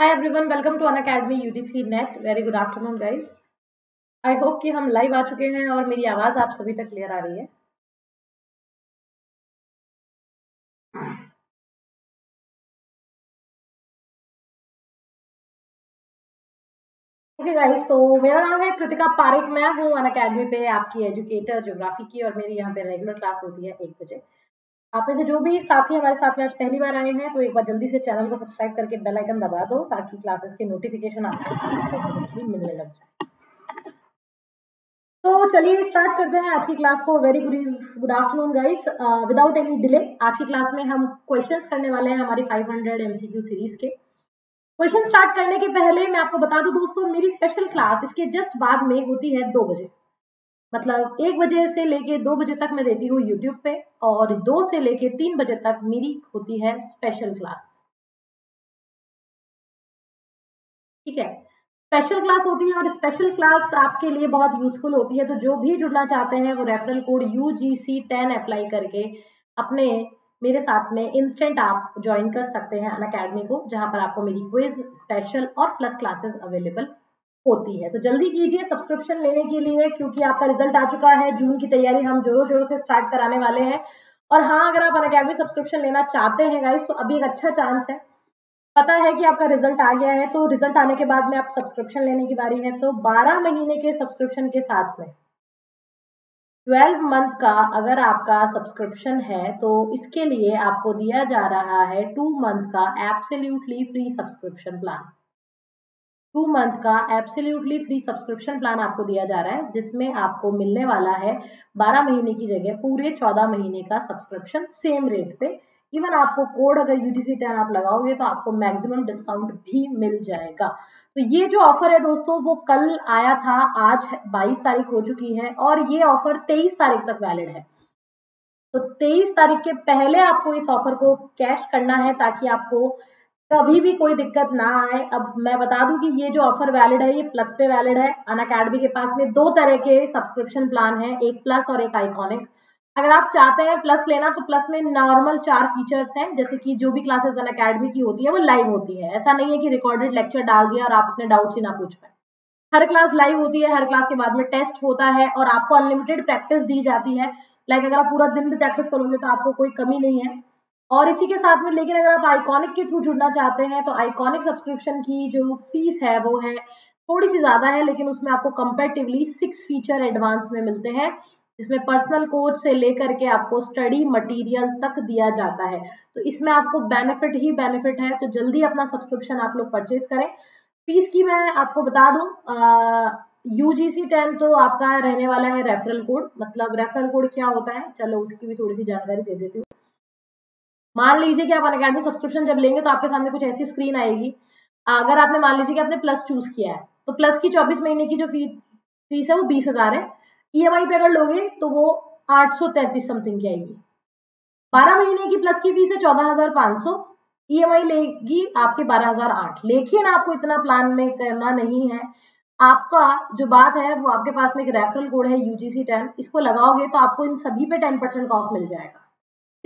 Hi everyone, welcome to on academy UGC NET. Very good afternoon guys. I hope कि हम live आ चुके हैं और मेरी आवाज आप सभी तक क्लियर आ रही है। ओके गाइस, तो मेरा नाम है कृतिका पारेख, मैं हूँ अन अकेडमी पे आपकी एजुकेटर ज्योग्राफी की, और मेरी यहाँ पे रेगुलर क्लास होती है 1 बजे। आप में से जो भी साथी हमारे साथ में आज पहली बार आए हैं तो एक बार जल्दी से चैनल को सब्सक्राइब करके बेल आइकन दबा दो ताकि क्लासेस के नोटिफिकेशन आपको मिलने लग जाए। तो चलिए स्टार्ट करते हैं आज की क्लास को। Very good afternoon guys, without any delay आज की क्लास में हम क्वेश्चंस करने वाले हैं हमारी 500 MCQ सीरीज के। क्वेश्चन स्टार्ट करने के पहले मैं आपको बता दूं दोस्तों, मेरी स्पेशल क्लास इसके जस्ट बाद में होती है 2 बजे, मतलब 1 बजे से लेके 2 बजे तक मैं देती हूँ यूट्यूब पे, और 2 से लेके 3 बजे तक मेरी होती है स्पेशल क्लास। ठीक है, स्पेशल क्लास होती है, और स्पेशल क्लास आपके लिए बहुत यूजफुल होती है। तो जो भी जुड़ना चाहते हैं वो रेफरल कोड UGC10 अप्लाई करके अपने मेरे साथ में इंस्टेंट आप ज्वाइन कर सकते हैं अन अकेडमी को, जहां पर आपको मेरी क्विज, स्पेशल और प्लस क्लासेस अवेलेबल होती है। तो जल्दी कीजिए सब्सक्रिप्शन लेने के लिए, क्योंकि आपका रिजल्ट आ चुका है, जून की तैयारी हम जोरों शोरों से स्टार्ट कराने वाले हैं। और हाँ, अगर आप अन अकेडमी सब्सक्रिप्शन लेना चाहते हैं गाइस तो अभी एक अच्छा चांस है। पता है कि आपका रिजल्ट आ गया है, तो रिजल्ट आने के बाद में आप सब्सक्रिप्शन लेने की बारी है। तो 12 महीने के सब्सक्रिप्शन के साथ में 12 मंथ का अगर आपका सब्सक्रिप्शन है तो इसके लिए आपको दिया जा रहा है 2 मंथ का absolutely free subscription plan. 2 month का एब्सोल्युटली फ्री सब्सक्रिप्शन प्लान आपको दिया जा रहा है, जिसमें आपको मिलने वाला है 12 महीने की जगह पूरे 14 महीने का सब्सक्रिप्शन सेम रेट पे। इवन आपको कोड अगर UGC10 आप लगाओगे तो आपको मैक्सिमम डिस्काउंट भी मिल जाएगा। तो ये जो ऑफर है दोस्तों वो कल आया था, आज 22 तारीख हो चुकी है, और ये ऑफर 23 तारीख तक वैलिड है। तो 23 तारीख के पहले आपको इस ऑफर को कैश करना है ताकि आपको कभी भी कोई दिक्कत ना आए। अब मैं बता दूं कि ये जो ऑफर वैलिड है ये प्लस पे वैलिड है। अन अकेडमी के पास में 2 तरह के सब्सक्रिप्शन प्लान है, एक प्लस और एक आइकॉनिक। अगर आप चाहते हैं प्लस लेना तो प्लस में नॉर्मल 4 फीचर्स हैं, जैसे कि जो भी क्लासेस अन अकेडमी की होती है वो लाइव होती है। ऐसा नहीं है कि रिकॉर्डेड लेक्चर डाल दिया और आप अपने डाउट्स ही ना पूछ पाए। हर क्लास लाइव होती है, हर क्लास के बाद में टेस्ट होता है, और आपको अनलिमिटेड प्रैक्टिस दी जाती है। लाइक अगर आप पूरा दिन भी प्रैक्टिस करोगे तो आपको कोई कमी नहीं है। और इसी के साथ में लेकिन अगर आप आइकॉनिक के थ्रू जुड़ना चाहते हैं तो आइकॉनिक सब्सक्रिप्शन की जो फीस है वो है थोड़ी सी ज्यादा है, लेकिन उसमें आपको कंपैरेटिवली 6 फीचर एडवांस में मिलते हैं, जिसमें पर्सनल कोच से लेकर के आपको स्टडी मटेरियल तक दिया जाता है। तो इसमें आपको बेनिफिट ही बेनिफिट है। तो जल्दी अपना सब्सक्रिप्शन आप लोग परचेज करें। फीस की मैं आपको बता दूं, UGC10 तो आपका रहने वाला है रेफरल कोड। मतलब रेफरल कोड क्या होता है, चलो उसकी भी थोड़ी सी जानकारी दे देती हूँ। मान लीजिए कि आप अन अकेडमी सब्सक्रिप्शन जब लेंगे तो आपके सामने कुछ ऐसी स्क्रीन आएगी। अगर आपने मान लीजिए कि आपने प्लस चूज किया है तो प्लस की 24 महीने की जो फीस है वो 20,000 है। EMI पे अगर लोगे तो वो 833 समथिंग की आएगी। 12 महीने की प्लस की फीस है 14,500, EMI लेगी आपके 12,008। लेकिन आपको इतना प्लान में करना नहीं है। आपका जो बात है वो आपके पास में एक रेफरल कोड है UGC10, इसको लगाओगे तो आपको इन सभी पे 10% का ऑफ मिल जाएगा।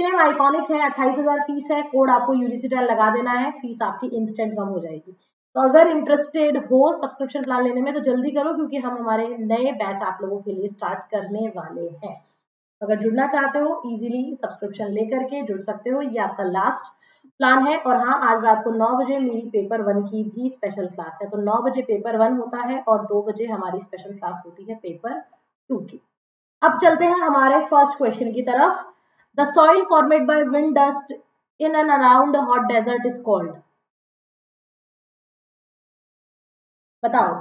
सेम आइकॉनिक है, 28,000 फीस है, कोड आपको UGC10 लगा देना है, फीस आपकी इंस्टेंट कम हो जाएगी। तो अगर इंटरेस्टेड हो सब्सक्रिप्शन प्लान लेने में तो जल्दी करो, क्योंकि हम हमारे नए बैच आप लोगों के लिए स्टार्ट करने वाले हैं। अगर जुड़ना चाहते हो इजीली सब्सक्रिप्शन लेकर के जुड़ सकते हो। ये आपका लास्ट प्लान है। और हाँ, आज रात को 9 बजे मेरी पेपर 1 की भी स्पेशल क्लास है। तो 9 बजे पेपर 1 होता है और 2 बजे हमारी स्पेशल क्लास होती है पेपर 2 की। अब चलते हैं हमारे फर्स्ट क्वेश्चन की तरफ। The soil formed by wind dust in and around a hot desert is called. बताओ।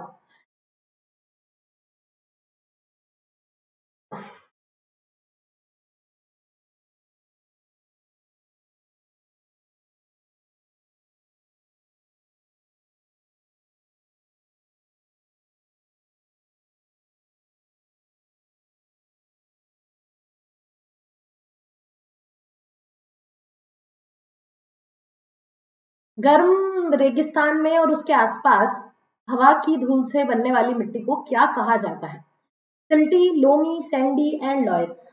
गर्म रेगिस्तान में और उसके आसपास हवा की धूल से बनने वाली मिट्टी को क्या कहा जाता है? Silty, loamy, sandy and loess.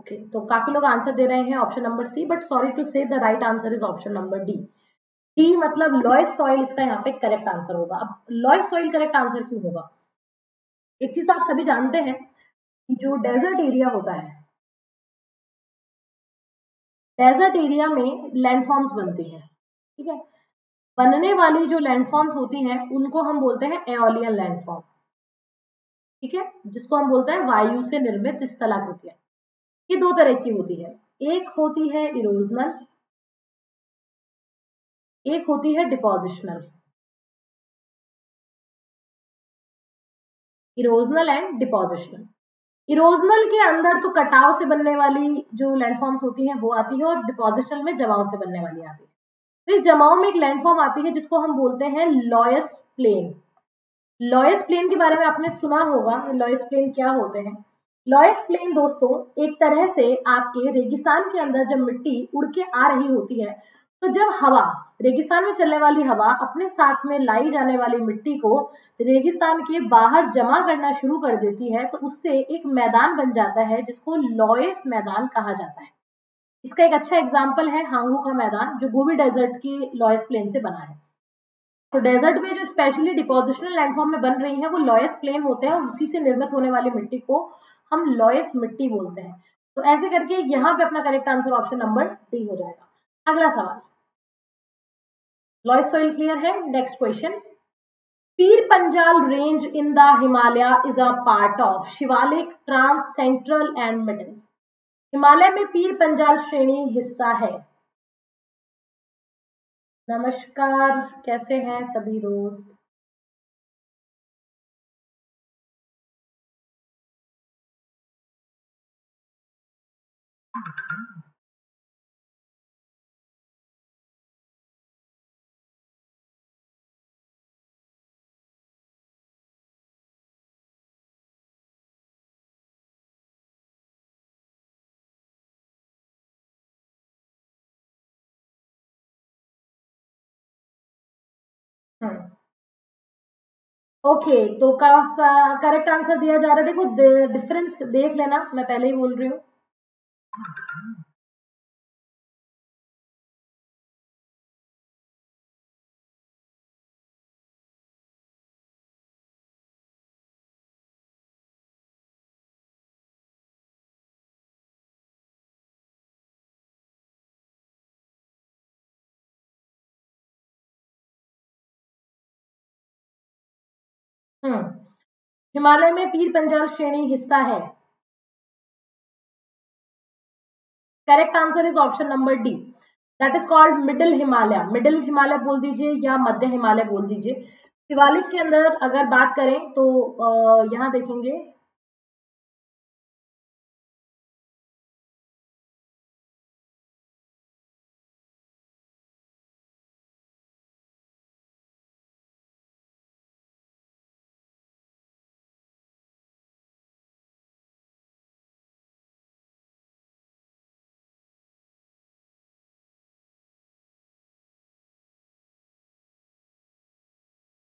Okay तो काफी लोग आंसर दे रहे हैं option number C, but sorry to say the right answer is option number D. D मतलब लॉयस सॉइल इसका यहाँ पे करेक्ट आंसर होगा। अब लॉयस सॉइल करेक्ट आंसर क्यों होगा? एक चीज आप सभी जानते हैं कि जो डेजर्ट एरिया होता है, डेजर्ट एरिया में लैंडफॉर्म्स बनती हैं, ठीक है। बनने वाली जो लैंडफॉर्म्स होती हैं उनको हम बोलते हैं एओलियन लैंडफॉर्म, ठीक है, जिसको हम बोलते हैं वायु से निर्मित स्थलाकृतियां। ये दो तरह की होती है, एक होती है इरोजनल, एक होती है depositional. Erosional and depositional. Erosional के अंदर तो कटाव से बनने वाली जो लैंडफॉर्म्स होती हैं वो आती है, और डिपोजिशनल में जमाव से बनने वाली आती है। तो इस जमाव में एक लैंडफॉर्म आती है जिसको हम बोलते हैं लॉयस प्लेन। लॉयस प्लेन के बारे में आपने सुना होगा, लॉयस प्लेन क्या होते हैं? लॉयस प्लेन दोस्तों एक तरह से आपके रेगिस्तान के अंदर जब मिट्टी उड़ के आ रही होती है, तो जब हवा, रेगिस्तान में चलने वाली हवा अपने साथ में लाई जाने वाली मिट्टी को रेगिस्तान के बाहर जमा करना शुरू कर देती है, तो उससे एक मैदान बन जाता है जिसको लॉयस मैदान कहा जाता है। इसका एक अच्छा एग्जाम्पल है हांगू का मैदान, जो गोबी डेजर्ट के लॉयस प्लेन से बना है। तो डेजर्ट में जो स्पेशली डिपोजिशनल लैंडफॉर्म में बन रही है वो लॉयस प्लेन होते हैं, और उसी से निर्मित होने वाली मिट्टी को हम लॉयस मिट्टी बोलते हैं। तो ऐसे करके यहाँ पे अपना correct answer option number D हो जाएगा। अगला सवाल, लॉयस सॉइल क्लियर है। Next question, Pir Panjal range in the Himalaya is a part of Shivalik trans central and middle. Himalaya में पीर पंजाल श्रेणी हिस्सा है। नमस्कार, कैसे हैं सभी दोस्त? ओके, तो करेक्ट आंसर दिया जा रहा है। देखो डिफरेंस देख लेना, मैं पहले ही बोल रही हूँ। हिमालय में पीर पंजाल श्रेणी हिस्सा है। Correct answer is option number D, that is called middle Himalaya. Middle Himalaya बोल दीजिए या मध्य हिमालय बोल दीजिए। शिवालिक के अंदर अगर बात करें तो यहां देखेंगे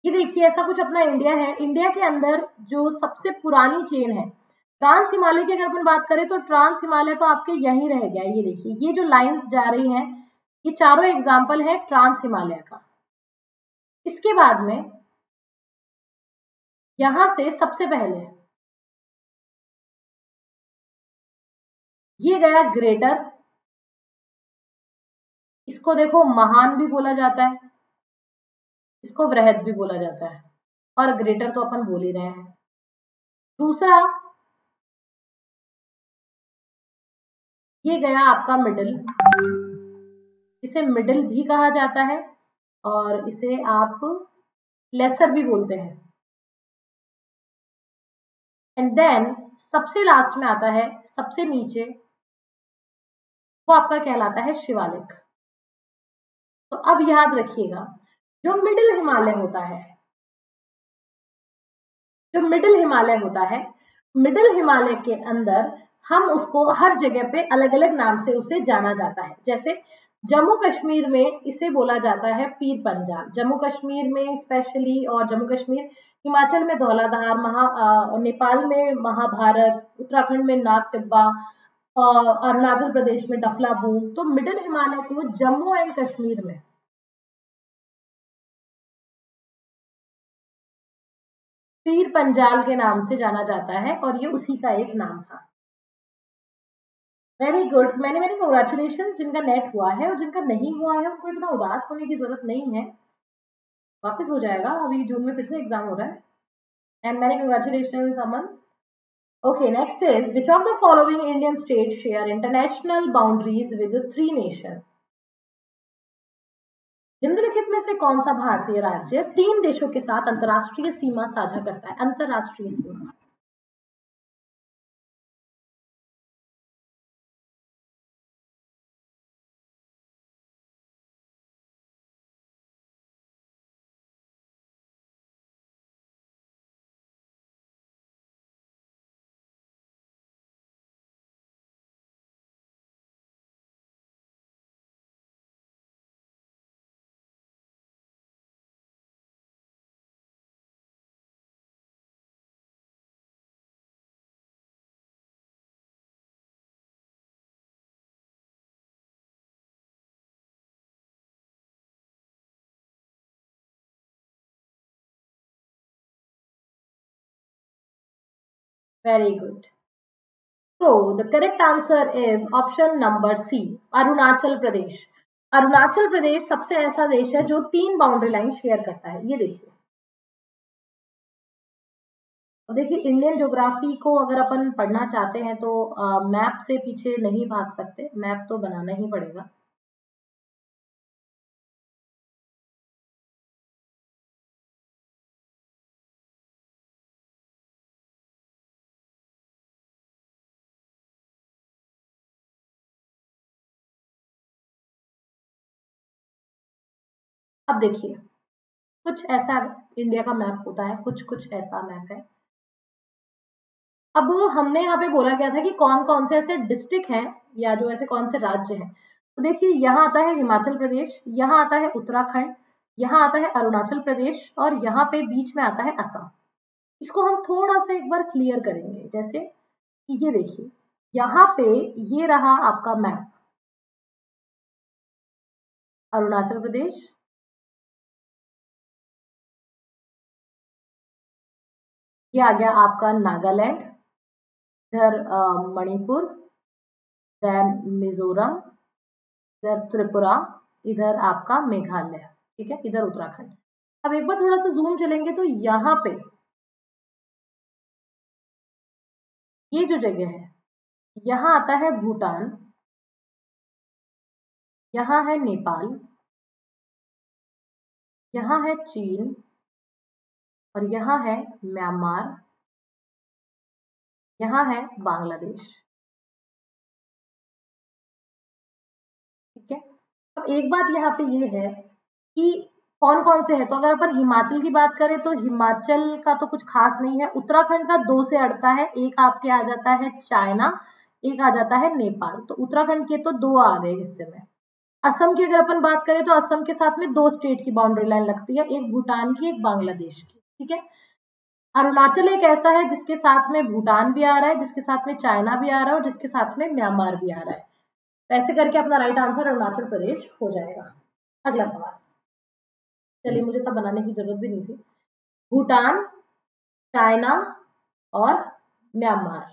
ये देखिए, ऐसा कुछ अपना इंडिया है। इंडिया के अंदर जो सबसे पुरानी चेन है ट्रांस हिमालय की, अगर अपन बात करें तो ट्रांस हिमालय तो आपके यहीं रह गया। ये देखिए, ये जो लाइंस जा रही हैं ये चारों एग्जाम्पल है ट्रांस हिमालय का। इसके बाद में यहां से सबसे पहले ये गया ग्रेटर, इसको देखो महान भी बोला जाता है, इसको वृहद भी बोला जाता है, और ग्रेटर तो अपन बोल ही रहे हैं। दूसरा ये गया आपका मिडिल, इसे मिडिल भी कहा जाता है और इसे आप लेसर भी बोलते हैं। एंड देन सबसे लास्ट में आता है, सबसे नीचे, वो आपका कहलाता है शिवालिक। तो अब याद रखिएगा, जो मिडिल हिमालय होता है, जो मिडिल हिमालय होता है, मिडिल हिमालय के अंदर हम उसको हर जगह पे अलग अलग नाम से उसे जाना जाता है। जैसे जम्मू कश्मीर में इसे बोला जाता है पीर पंजाल, जम्मू कश्मीर में स्पेशली, और जम्मू कश्मीर, हिमाचल में धौलाधार, नेपाल में महाभारत, उत्तराखंड में नाग टिब्बा, अरुणाचल प्रदेश में डफला बूम, तो मिडिल हिमालय को जम्मू एंड कश्मीर में। पीर पंजाल के नाम से जाना जाता है और ये उसी का एक नाम था। वेरी गुड, मैंने मेरे कॉन्ग्रेचुलेशन, जिनका नेट हुआ है और जिनका नहीं हुआ है उनको इतना उदास होने की जरूरत नहीं है, वापस हो जाएगा। अभी जून में फिर से एग्जाम हो रहा है। And many congratulation Aman. Okay, next is which of the following Indian state share international boundaries with three nation. निम्नलिखित में से कौन सा भारतीय राज्य तीन देशों के साथ अंतर्राष्ट्रीय सीमा साझा करता है? अंतर्राष्ट्रीय सीमा। Very good. So the correct answer is option number C, Arunachal Pradesh. Arunachal Pradesh सबसे ऐसा देश है जो तीन बाउंड्री लाइन शेयर करता है। ये देखिए, देखिए इंडियन ज्योग्राफी को अगर अपन पढ़ना चाहते हैं तो मैप से पीछे नहीं भाग सकते, मैप तो बनाना ही पड़ेगा। अब देखिए, कुछ ऐसा इंडिया का मैप होता है, कुछ कुछ ऐसा मैप है। अब हमने यहाँ पे बोला गया था कि कौन कौन से ऐसे डिस्ट्रिक्ट हैं या जो ऐसे कौन से राज्य हैं। तो देखिए, यहाँ आता है हिमाचल प्रदेश, यहाँ आता है उत्तराखंड, यहाँ आता है अरुणाचल प्रदेश और यहाँ पे बीच में आता है असम। इसको हम थोड़ा सा एक बार क्लियर करेंगे। जैसे ये देखिए, यहाँ पे ये रहा आपका मैप, अरुणाचल प्रदेश, ये आ गया आपका नागालैंड, इधर मणिपुर, देन मिजोरम, इधर त्रिपुरा, इधर आपका मेघालय, ठीक है, इधर उत्तराखंड। अब एक बार थोड़ा सा जूम चलेंगे तो यहाँ पे ये जो जगह है, यहाँ आता है भूटान, यहाँ है नेपाल, यहाँ है चीन और यहाँ है म्यांमार, यहाँ है बांग्लादेश, ठीक है। अब एक बात यहाँ पे ये है कि कौन कौन से हैं। तो अगर अपन हिमाचल की बात करें तो हिमाचल का तो कुछ खास नहीं है। उत्तराखंड का 2 से अड़ता है, एक आपके आ जाता है चाइना, एक आ जाता है नेपाल। तो उत्तराखंड के तो 2 आ गए हिस्से में। असम की अगर अपन बात करें तो असम के साथ में 2 स्टेट की बाउंड्री लाइन लगती है, एक भूटान की, एक बांग्लादेश की, ठीक है। अरुणाचल एक ऐसा है जिसके साथ में भूटान भी आ रहा है, जिसके साथ में चाइना भी आ रहा है और जिसके साथ में म्यांमार भी आ रहा है। तो ऐसे करके अपना राइट आंसर अरुणाचल प्रदेश हो जाएगा। अगला सवाल, चलिए मुझे तब बनाने की जरूरत भी नहीं थी। भूटान, चाइना और म्यांमार,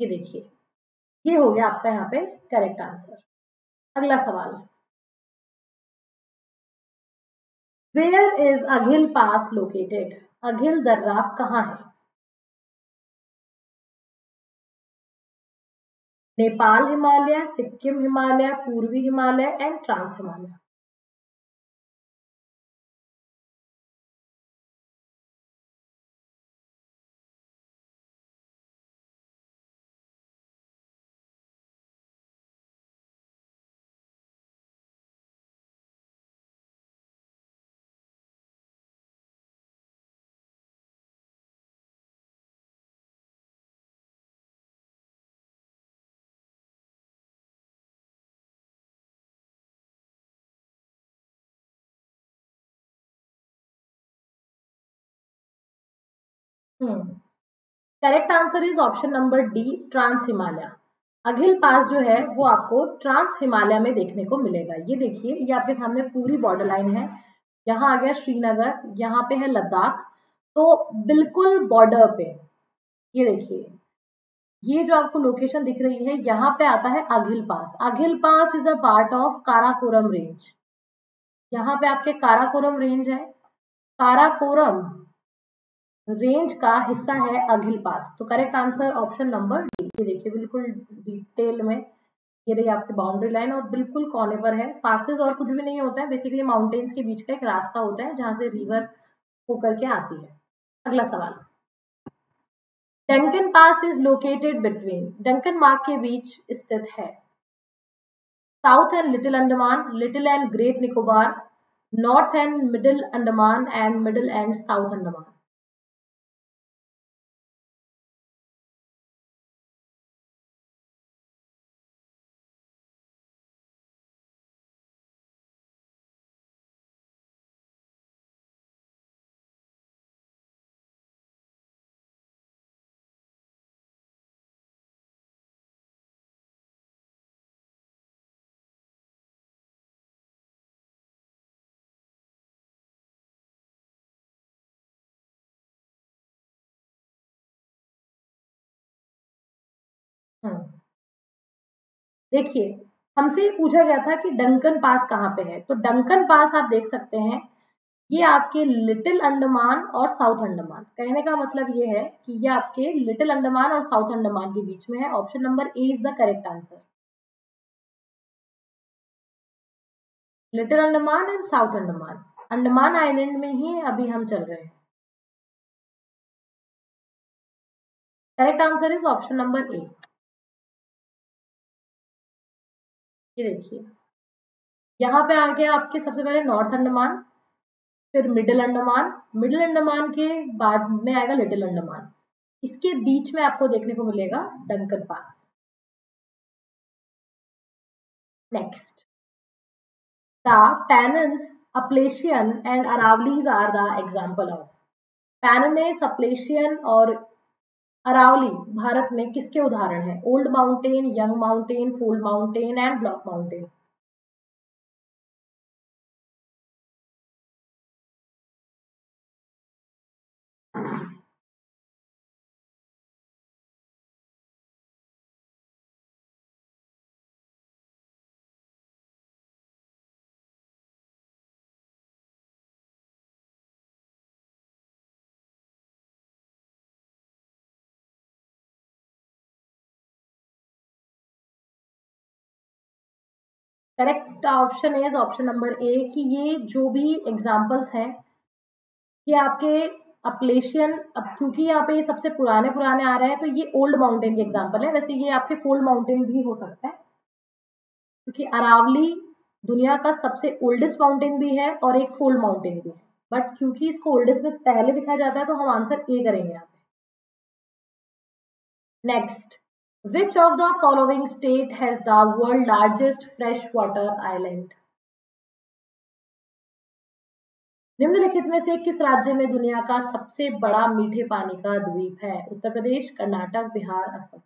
ये देखिए, ये हो गया आपका यहाँ पे करेक्ट आंसर। अगला सवाल, where is Aghil pass located. Aghil दर्रा कहाँ है? नेपाल हिमालय, सिक्किम हिमालय, पूर्वी Himalaya and trans Himalaya. Correct answer is option number D, trans Himalaya. Aghil pass जो है वो आपको ट्रांस हिमालय में देखने को मिलेगा। ये देखिए, ये आपके सामने पूरी बॉर्डर लाइन है, यहाँ आ गया श्रीनगर, यहाँ पे है लद्दाख, तो बिल्कुल बॉर्डर पे ये देखिए, ये जो आपको लोकेशन दिख रही है यहाँ पे आता है Aghil pass. Aghil pass is a part of Karakoram range. यहाँ पे आपके काराकोरम रेंज है, काराकोरम रेंज का हिस्सा है अघिल पास। तो correct answer option number D. ये देखिए बिल्कुल डिटेल में ये रही आपकी बाउंड्री लाइन और बिल्कुल कोने पर है। पासेस और कुछ भी नहीं होता है, बेसिकली माउंटेन्स के बीच का एक रास्ता होता है जहां से रिवर होकर के आती है। अगला सवाल, Duncan pass is located between, Duncan मार्ग के बीच स्थित है, south and little Andaman, little and great Nicobar, north and middle Andaman and middle and south Andaman. देखिए हमसे ये पूछा गया था कि डंकन पास कहाँ पे है, तो डंकन पास आप देख सकते हैं, ये आपके लिटिल अंडमान और साउथ अंडमान, कहने का मतलब ये है कि ये आपके लिटिल अंडमान और साउथ अंडमान के बीच में है। Option number A is the correct answer, little Andaman and south Andaman, Andaman island में ही अभी हम चल रहे हैं। Correct answer is option number A. ये देखिए यहाँ पे आ गया आपके सबसे पहले नॉर्थ अंडमान, फिर मिडिल अंडमान, मिडिल अंडमान के बाद में आएगा लिटिल अंडमान, इसके बीच में आपको देखने को मिलेगा Duncan pass. Next, the Pennines Appalachian and Aravallis are the example of, Pennines Appalachian और अरावली भारत में किसके उदाहरण है? Old mountain, young mountain, fold mountain and block mountain. Correct option is option number A कि ये जो भी एग्जाम्पल्स हैं ये आपके अपलेशियन, अब क्योंकि यहाँ पे ये सबसे पुराने आ रहे हैं तो ये ओल्ड माउंटेन के एग्जाम्पल है। वैसे ये आपके फोल्ड माउंटेन भी हो सकता है क्योंकि अरावली दुनिया का सबसे ओल्डेस्ट माउंटेन भी है और एक फोल्ड माउंटेन भी है, बट क्योंकि इसको ओल्डेस्ट में पहले दिखाया जाता है तो हम आंसर ए करेंगे यहाँ पे। Next, Which of the following state has the world largest freshwater island? निम्नलिखित में से किस राज्य में दुनिया का सबसे बड़ा मीठे पानी का द्वीप है? Uttar Pradesh, Karnataka, Bihar, Assam.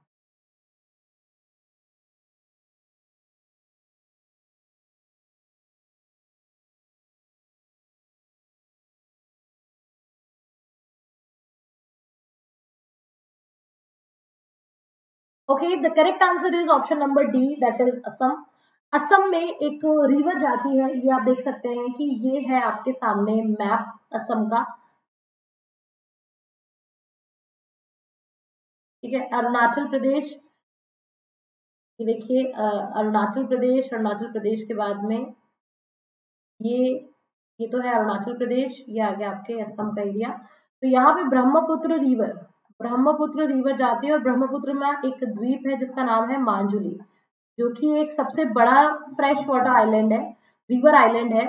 Okay, the correct answer is option number D, that is Assam. Assam में एक रिवर जाती है, ये आप देख सकते हैं कि ये है आपके सामने मैप असम का, ठीक है। अरुणाचल प्रदेश, ये देखिए अरुणाचल प्रदेश, अरुणाचल प्रदेश के बाद में ये तो है अरुणाचल प्रदेश, ये आ गया आपके असम का एरिया। तो यहाँ पे ब्रह्मपुत्र रिवर जाती है और ब्रह्मपुत्र में एक द्वीप है जिसका नाम है माजुली, जो कि एक सबसे बड़ा फ्रेश वाटर आइलैंड है, रिवर आइलैंड है।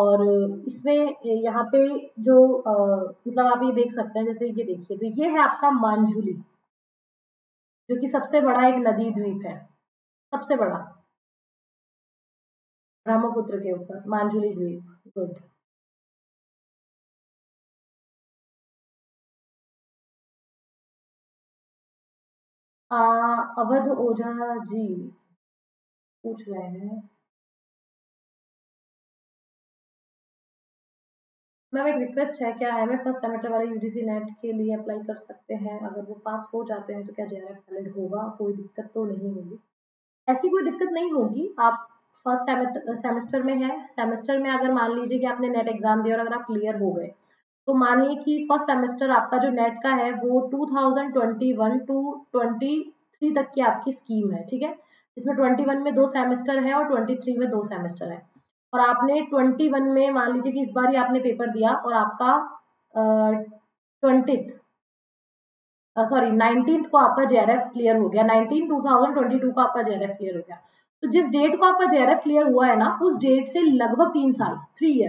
और इसमें यहाँ पे जो मतलब आप ये देख सकते हैं, जैसे ये देखिए, तो ये है आपका माजुली जो कि सबसे बड़ा एक नदी द्वीप है, सबसे बड़ा ब्रह्मपुत्र के ऊपर माजुली द्वीप। गुड। अवध ओझा जी पूछ रहे हैं मैम, एक रिक्वेस्ट है, क्या एमए फर्स्ट सेमेस्टर वाले यूजीसी नेट के लिए अप्लाई कर सकते हैं? अगर वो पास हो जाते हैं तो क्या जेआरएफ वैलिड होगा? कोई दिक्कत तो नहीं होगी? ऐसी कोई दिक्कत नहीं होगी। आप फर्स्ट सेमेस्टर में है, सेमेस्टर में अगर मान लीजिए कि आपने नेट एग्जाम दिया और अगर आप क्लियर हो गए तो मानिए कि फर्स्ट सेमेस्टर आपका जो नेट का है वो 2021 टू 23 तक की आपकी स्कीम है, ठीक है? इसमें 21 में 2 सेमेस्टर है और 23 में 2 सेमेस्टर है। और आपने 21 में मान लीजिए कि इस बार ही आपने पेपर दिया और आपका 19th को आपका जेआरएफ क्लियर हो गया, 19/2022 को आपका जेआरएफ क्लियर हो गया। तो जिस डेट को आपका जेआरएफ क्लियर हुआ है ना, उस डेट से लगभग 3 साल, 3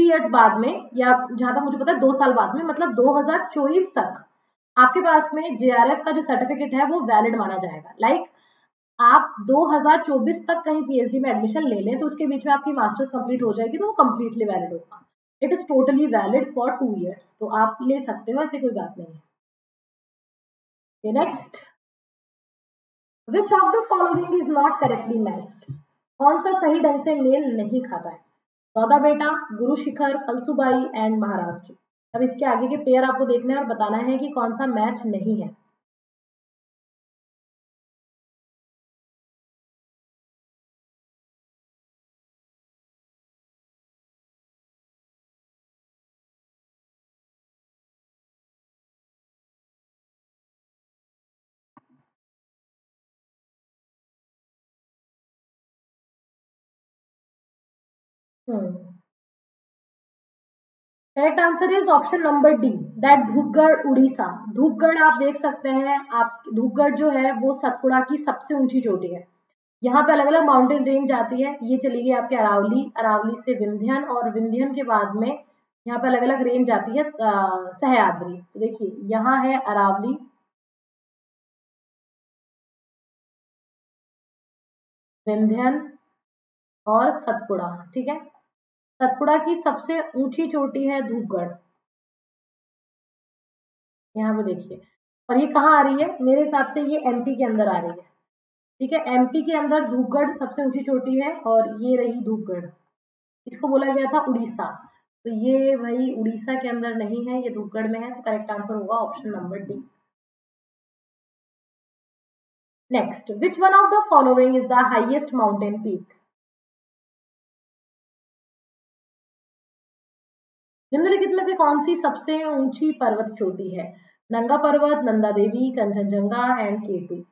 इयर्स बाद में, या जहां तक मुझे पता है 2 साल बाद में, मतलब 2024 तक आपके पास में जेआरएफ का जो सर्टिफिकेट है वो वैलिड माना जाएगा। लाइक आप 2024 तक कहीं पीएचडी में एडमिशन ले लें तो उसके बीच में आपकी मास्टर्स कंप्लीट हो जाएगी तो वो कंप्लीटली वैलिड होगा। It is totally valid for 2 years, तो आप ले सकते हो, ऐसी कोई बात नहीं है। Next, which of the following is not correctly matched? कौन सा सही ढंग से मेल नहीं खाता है? सौदा बेटा, गुरु शिखर, कलसुबाई एंड महाराष्ट्र। अब इसके आगे के पेयर आपको देखना है और बताना है कि कौन सा मैच नहीं है। Correct answer is option number D, that Dhupgarh, Orissa. Dhupgarh आप देख सकते हैं, आप धूपगढ़ जो है वो सतपुड़ा की सबसे ऊंची चोटी है। यहाँ पे अलग अलग माउंटेन रेंज आती है। ये चली गई आपके अरावली, अरावली से विंध्यन, और विंध्यन के बाद में यहाँ पे अलग अलग रेंज आती है सहयाद्री। तो देखिए यहाँ है अरावली, विंध्यन और सतपुड़ा, ठीक है? सतपुड़ा की सबसे ऊंची चोटी है धूपगढ़, यहाँ पे देखिए। और ये कहाँ आ रही है? मेरे हिसाब से ये एमपी के अंदर आ रही है, ठीक है? एमपी के अंदर धूपगढ़ सबसे ऊंची चोटी है और ये रही धूपगढ़। इसको बोला गया था उड़ीसा, तो ये भाई उड़ीसा के अंदर नहीं है, ये धूपगढ़ में है। तो करेक्ट आंसर होगा option number D. Next, which one of the following is the highest mountain peak? निम्नलिखित में से कौन सी सबसे ऊंची पर्वत चोटी है? Nanga Parbat, Nanda Devi, Kanchenjunga and K two.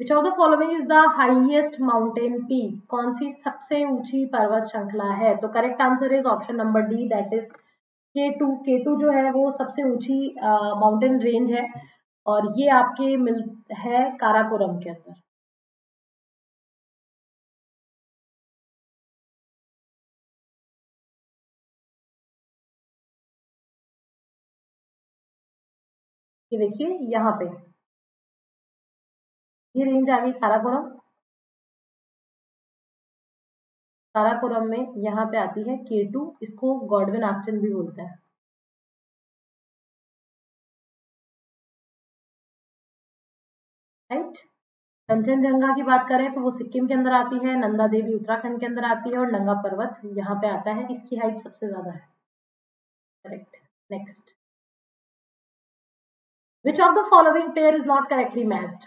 Which of the following is the highest mountain peak? कौन सी सबसे ऊंची पर्वत श्रृंखला है? तो correct answer is option number D, that is K two. K two जो है वो सबसे ऊंची माउंटेन रेंज है और ये आपके मिल है काराकोरम के अंदर। ये देखिए यहाँ पे ये रेंज आ गई काराकोरम, काराकोरम में यहाँ पे आती है के2। इसको गॉडविन आस्टिन भी बोलते हैं। राइट, कंचनजंगा की बात करें तो वो सिक्किम के अंदर आती है, नंदा देवी उत्तराखंड के अंदर आती है और नंगा पर्वत यहाँ पे आता है, इसकी हाइट सबसे ज्यादा है। Correct. Next, which of the following pair is not correctly matched?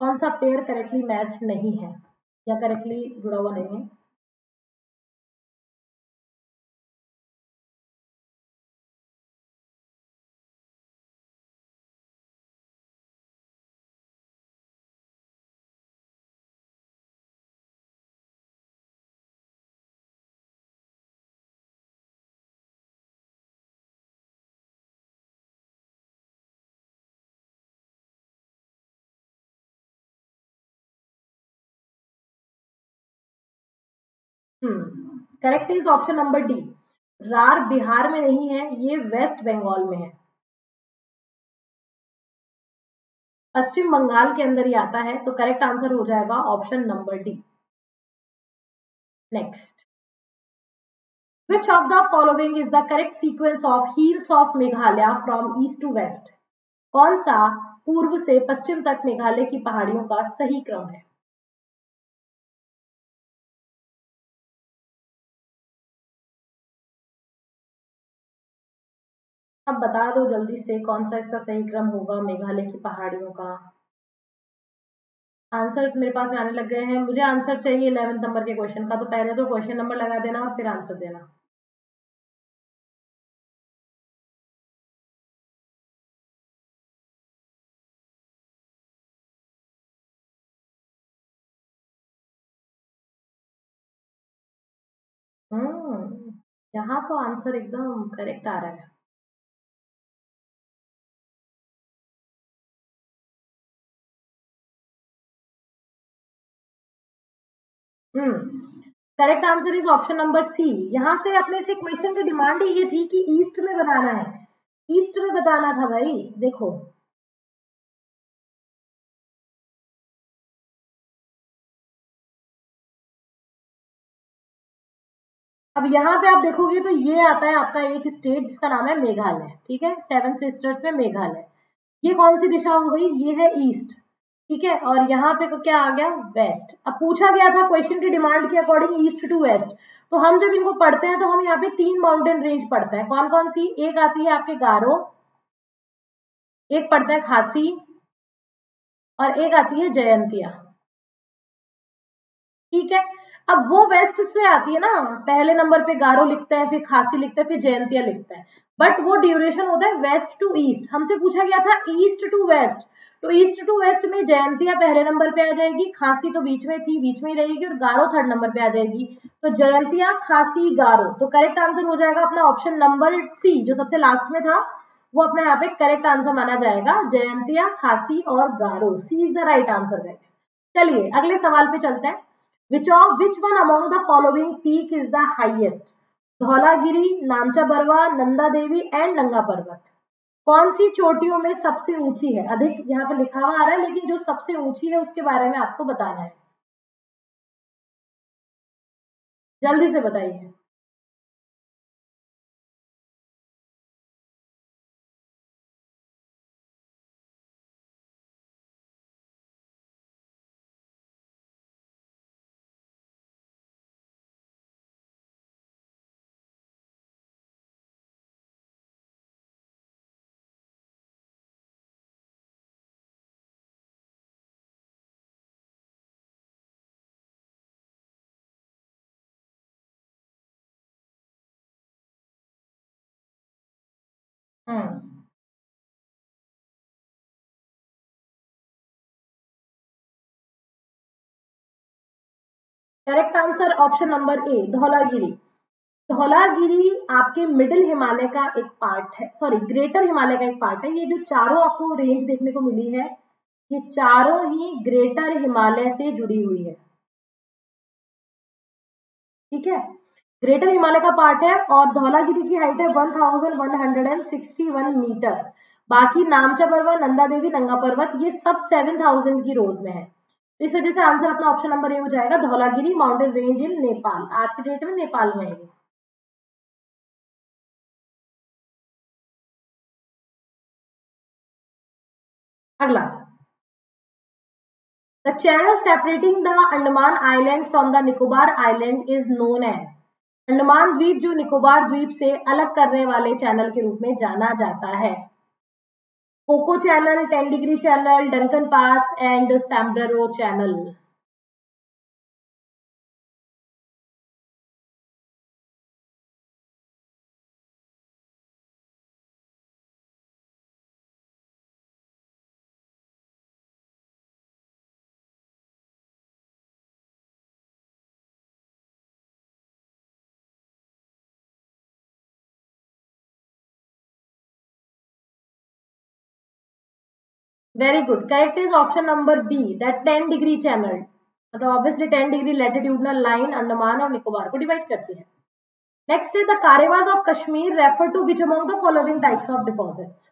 कौन सा पेयर करेक्टली मैच नहीं है या करेक्टली जुड़ा हुआ नहीं है? Correct is option number D. Rarh Bihar में नहीं है, ये वेस्ट बंगाल में है, पश्चिम बंगाल के अंदर ही आता है, तो करेक्ट आंसर हो जाएगा option number D. Next, which of the following is the correct sequence of hills of Meghalaya from east to west? कौन सा पूर्व से पश्चिम तक मेघालय की पहाड़ियों का सही क्रम है? अब बता दो जल्दी से कौन सा इसका सही क्रम होगा मेघालय की पहाड़ियों का। आंसर्स मेरे पास में आने लग गए हैं, मुझे आंसर चाहिए 11 नंबर के क्वेश्चन का, तो पहले तो क्वेश्चन नंबर लगा देना और फिर आंसर देना। यहाँ तो आंसर एकदम करेक्ट आ रहा है। Correct answer is option number C. यहाँ से अपने से क्वेश्चन की डिमांड ये थी कि ईस्ट में बनाना है, ईस्ट में बताना था भाई। देखो अब यहाँ पे आप देखोगे तो ये आता है आपका एक स्टेट जिसका नाम है मेघालय, ठीक है, सेवन सिस्टर्स में मेघालय। ये कौन सी दिशा हो गई? ये है ईस्ट, ठीक है, और यहाँ पे क्या आ गया? वेस्ट। अब पूछा गया था क्वेश्चन की डिमांड के अकॉर्डिंग ईस्ट टू वेस्ट, तो हम जब इनको पढ़ते हैं तो हम यहाँ पे तीन माउंटेन रेंज पढ़ते हैं। कौन कौन सी? एक आती है आपके गारो, एक पढ़ते हैं खासी, और एक आती है जयंतिया, ठीक है। अब वो वेस्ट से आती है ना, पहले नंबर पे गारो लिखते हैं, फिर खासी लिखते हैं, फिर जयंतिया लिखते हैं, बट वो ड्यूरेशन होता है वेस्ट टू ईस्ट। हमसे पूछा गया था ईस्ट टू वेस्ट, तो ईस्ट टू वेस्ट में जयंतिया पहले नंबर पे आ जाएगी, खासी तो बीच में थी, बीच में ही रहेगी, और गारो थर्ड नंबर पे आ जाएगी। तो जयंतिया, खासी, गारो, तो करेक्ट आंसर हो जाएगा अपना ऑप्शन नंबर सी, जो सबसे लास्ट में था वो अपना यहाँ पे करेक्ट आंसर माना जाएगा, जयंतिया, खासी और Garo. C is the right answer guys. चलिए अगले सवाल पे चलते हैं। Which one among the following peak is the highest? Dhaulagiri, Namcha Barwa, Nanda Devi and Nanga Parbat. कौन सी चोटियों में सबसे ऊंची है? अधिक यहाँ पे लिखा हुआ आ रहा है, लेकिन जो सबसे ऊंची है उसके बारे में आपको बताना है, जल्दी से बताइए। Correct answer option number A, Dhaulagiri. Dhaulagiri आपके मिडिल हिमालय का एक पार्ट है, सॉरी ग्रेटर हिमालय का एक पार्ट है। ये जो चारों आपको रेंज देखने को मिली है, ये चारों ही ग्रेटर हिमालय से जुड़ी हुई है, ठीक है, ग्रेटर हिमालय का पार्ट है। और धौलागिरी की हाइट है 1161 मीटर। बाकी नामचा पर्वत, नंदा देवी, नंगा पर्वत ये सब 7000 की रोज में है। इस वजह से आंसर अपना ऑप्शन नंबर ए हो जाएगा, Dhaulagiri mountain range in Nepal. आज के डेट में नेपाल में है। अगला, the channel separating the Andaman island from the Nicobar island is known as. Andaman द्वीप जो निकोबार द्वीप से अलग करने वाले चैनल के रूप में जाना जाता है। Coco channel, 10 degree channel, Duncan pass and Sombrero channel. Very good. Correct is option number B, that 10 degree channel. मतलब obviously 10 degree latitudinal line Andaman और निकोबार को डिवाइड करती है। नेक्स्ट है the karewas of Kashmir refer to which among the following types of deposits.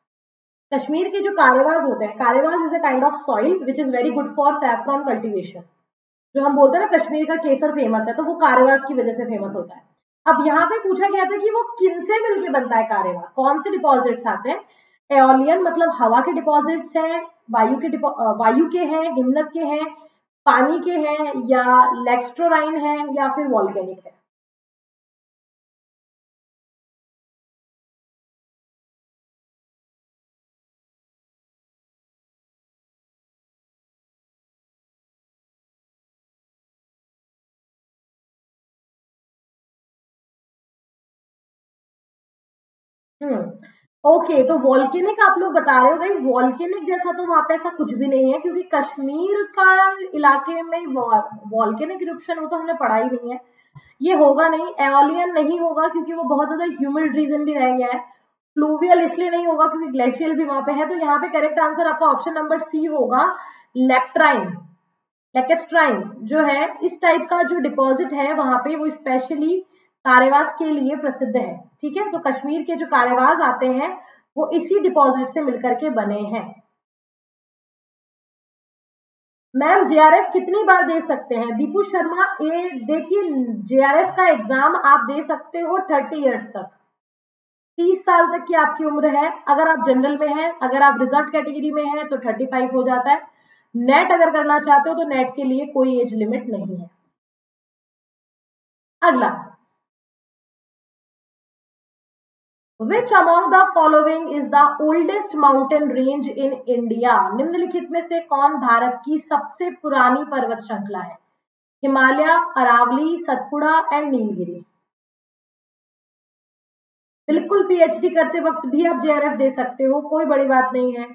Kashmir के जो कारेवास होते हैं, karewas is a kind of soil which is very good for saffron cultivation. जो हम बोलते हैं ना कश्मीर का केसर फेमस है, तो वो कारेवास की वजह से फेमस होता है। अब यहाँ पे पूछा गया था कि वो किनसे मिलके बनता है कारेवास, कौन से डिपॉजिट्स आते हैं। एओलियन मतलब हवा के डिपॉजिट्स हैं, वायु के हैं, हिमनद के हैं, पानी के हैं, या लैक्स्ट्रोराइन है, या फिर वॉल्केनिक है। ओके, तो वॉल्केनिक आप लोग बता रहे हो गाइस, वॉल्केनिक जैसा तो वहां पे ऐसा कुछ भी नहीं है, क्योंकि कश्मीर का इलाके में वॉल्केनिक इरप्शन वो तो हमने पढ़ा ही नहीं है, ये होगा नहीं। एओलियन नहीं होगा क्योंकि वो बहुत ज्यादा ह्यूमिड रीजन भी रह गया है। फ्लूवियल इसलिए नहीं होगा क्योंकि ग्लेशियर भी वहां पे है। तो यहाँ पे करेक्ट आंसर आपका ऑप्शन नंबर सी होगा, लैकेस्ट्राइन जो है इस टाइप का जो डिपॉजिट है वहां पे, वो स्पेशली कारेवास के लिए प्रसिद्ध है। ठीक है, तो कश्मीर के जो कारेवास आते हैं वो इसी डिपॉजिट से मिलकर के बने हैं। मैम जेआरएफ कितनी बार दे सकते हैं? दीपू शर्मा ए, देखिए जेआरएफ का एग्जाम आप दे सकते हो 30 इयर्स तक, 30 साल तक की आपकी उम्र है अगर आप जनरल में हैं। अगर आप रिजर्व कैटेगरी में हैं तो 35 हो जाता है। नेट अगर करना चाहते हो तो नेट के लिए कोई एज लिमिट नहीं है। अगला, Which among the following is the oldest mountain range in India? निम्नलिखित में से कौन भारत की सबसे पुरानी पर्वत श्रृंखला है? हिमालय, अरावली, सतपुड़ा एंड नीलगिरी। बिल्कुल, पीएचडी करते वक्त भी आप जेआरएफ दे सकते हो, कोई बड़ी बात नहीं है।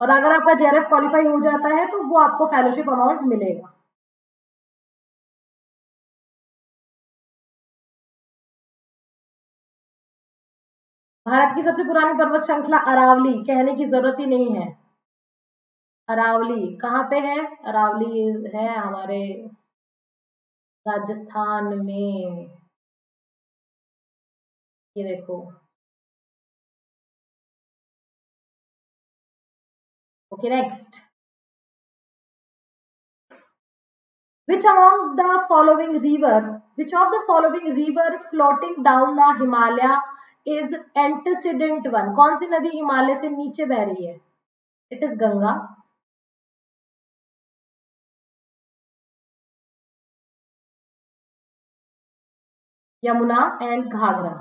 और अगर आपका जेआरएफ क्वालिफाई हो जाता है तो वो आपको फेलोशिप अमाउंट मिलेगा। भारत की सबसे पुरानी पर्वत श्रृंखला अरावली, कहने की जरूरत ही नहीं है। अरावली कहाँ पे है? अरावली है हमारे राजस्थान में, ये देखो। Okay, next, which of the following river floating down the Himalaya is antecedent one. कौन सी नदी हिमालय से नीचे बह रही है? It is Ganga. Yamuna and Ghaghara.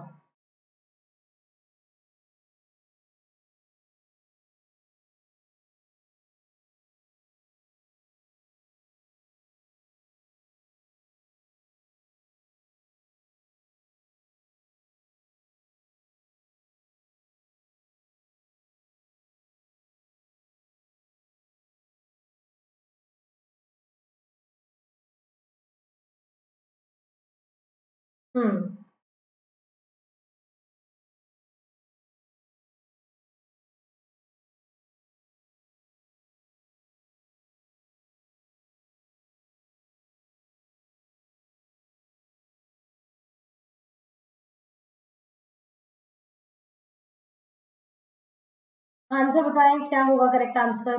Answer बताएं, क्या होगा करेक्ट आंसर?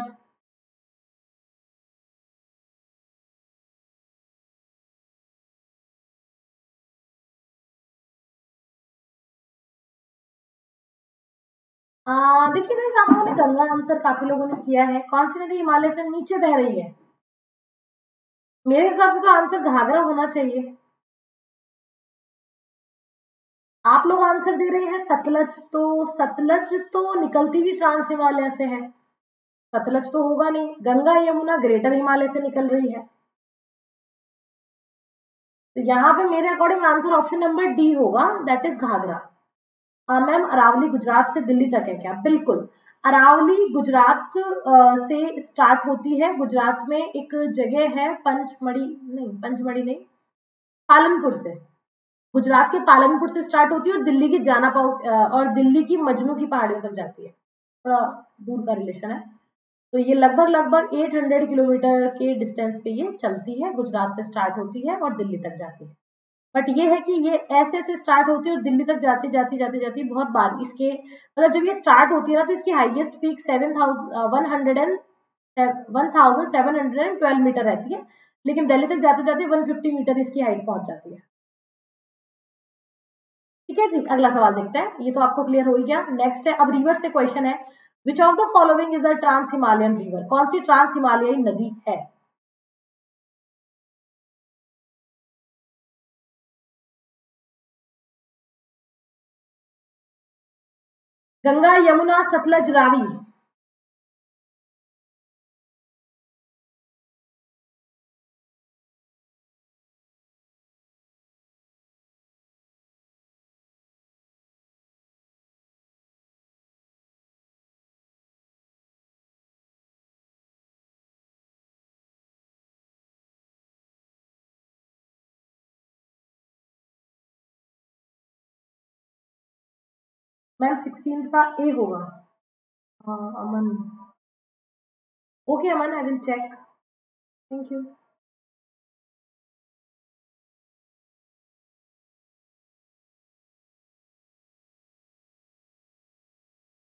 देखिए गाइस, आप लोगों ने गंगा आंसर काफी लोगों ने किया है। कौन सी नदी हिमालय से नीचे बह रही है? मेरे हिसाब से तो आंसर घाघरा होना चाहिए। आप लोग आंसर दे रहे हैं सतलज, तो सतलज तो निकलती ही ट्रांस हिमालय से है, सतलज तो होगा नहीं। गंगा यमुना ग्रेटर हिमालय से निकल रही है, तो यहाँ पे मेरे according answer option number D होगा, that is Ghaghara. Ma'am Aravalli Gujarat से दिल्ली तक है क्या? बिल्कुल, अरावली गुजरात से स्टार्ट होती है। गुजरात में एक जगह है पंचमढ़ी नहीं, पालनपुर से, गुजरात के पालनपुर से स्टार्ट होती है और दिल्ली की जानापाव और दिल्ली की मजनू की पहाड़ियों तक जाती है। थोड़ा दूर का रिलेशन है। तो ये लगभग 800 किलोमीटर के डिस्टेंस पे ये चलती है, गुजरात से स्टार्ट होती है और दिल्ली तक जाती है। बट ये है कि ये ऐसे से स्टार्ट होती है और दिल्ली तक जाती जाती जाती जाती बहुत बार इसके मतलब जब ये स्टार्ट होती है ना तो इसकी हाईएस्ट पीक 1712 मीटर रहती है, लेकिन दिल्ली तक जाते जाते 150 मीटर इसकी हाइट पहुंच जाती है। ठीक है जी, अगला सवाल देखते हैं। ये तो आपको क्लियर हो ही गया। नेक्स्ट है, अब रिवर से क्वेश्चन है, Which of the following is a trans Himalayan river? कौन सी ट्रांस हिमालयी नदी है? गंगा, यमुना, सतलज, रावी। मैम 16 का ए होगा। Aman, okay Aman, I will check, thank you.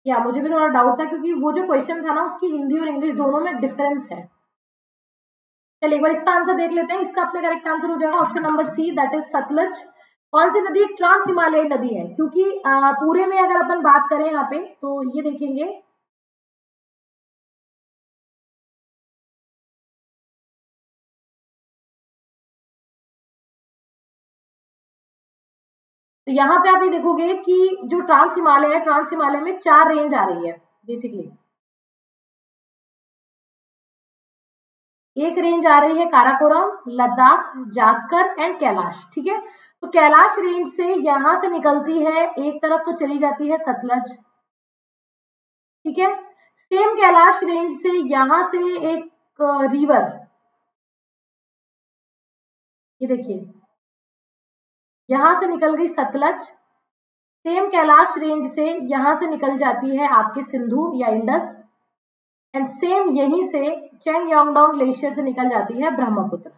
या मुझे भी थोड़ा डाउट था क्योंकि वो जो क्वेश्चन था ना उसकी हिंदी और इंग्लिश दोनों में डिफरेंस है। चलिए एक बार इसका आंसर देख लेते हैं। इसका अपने करेक्ट आंसर हो जाएगा option number C, that is Sutlej. कौन सी नदी? एक ट्रांस हिमालयी नदी है, क्योंकि पूरे में अगर अपन बात करें यहाँ पे तो ये देखेंगे तो यहाँ पे आप ये देखोगे कि जो ट्रांस हिमालय है, ट्रांस हिमालय में 4 रेंज आ रही है बेसिकली। एक रेंज आ रही है काराकोरम, लद्दाख, जास्कर एंड कैलाश। ठीक है, तो कैलाश रेंज से यहां से निकलती है एक तरफ तो चली जाती है सतलज। ठीक है, सेम कैलाश रेंज से यहां से एक रिवर, ये देखिए यहां से निकल गई सतलज। सेम कैलाश रेंज से यहां से निकल जाती है आपके सिंधु या इंडस, एंड सेम यहीं से चेंग योंगडोंग ग्लेशियर से निकल जाती है ब्रह्मपुत्र।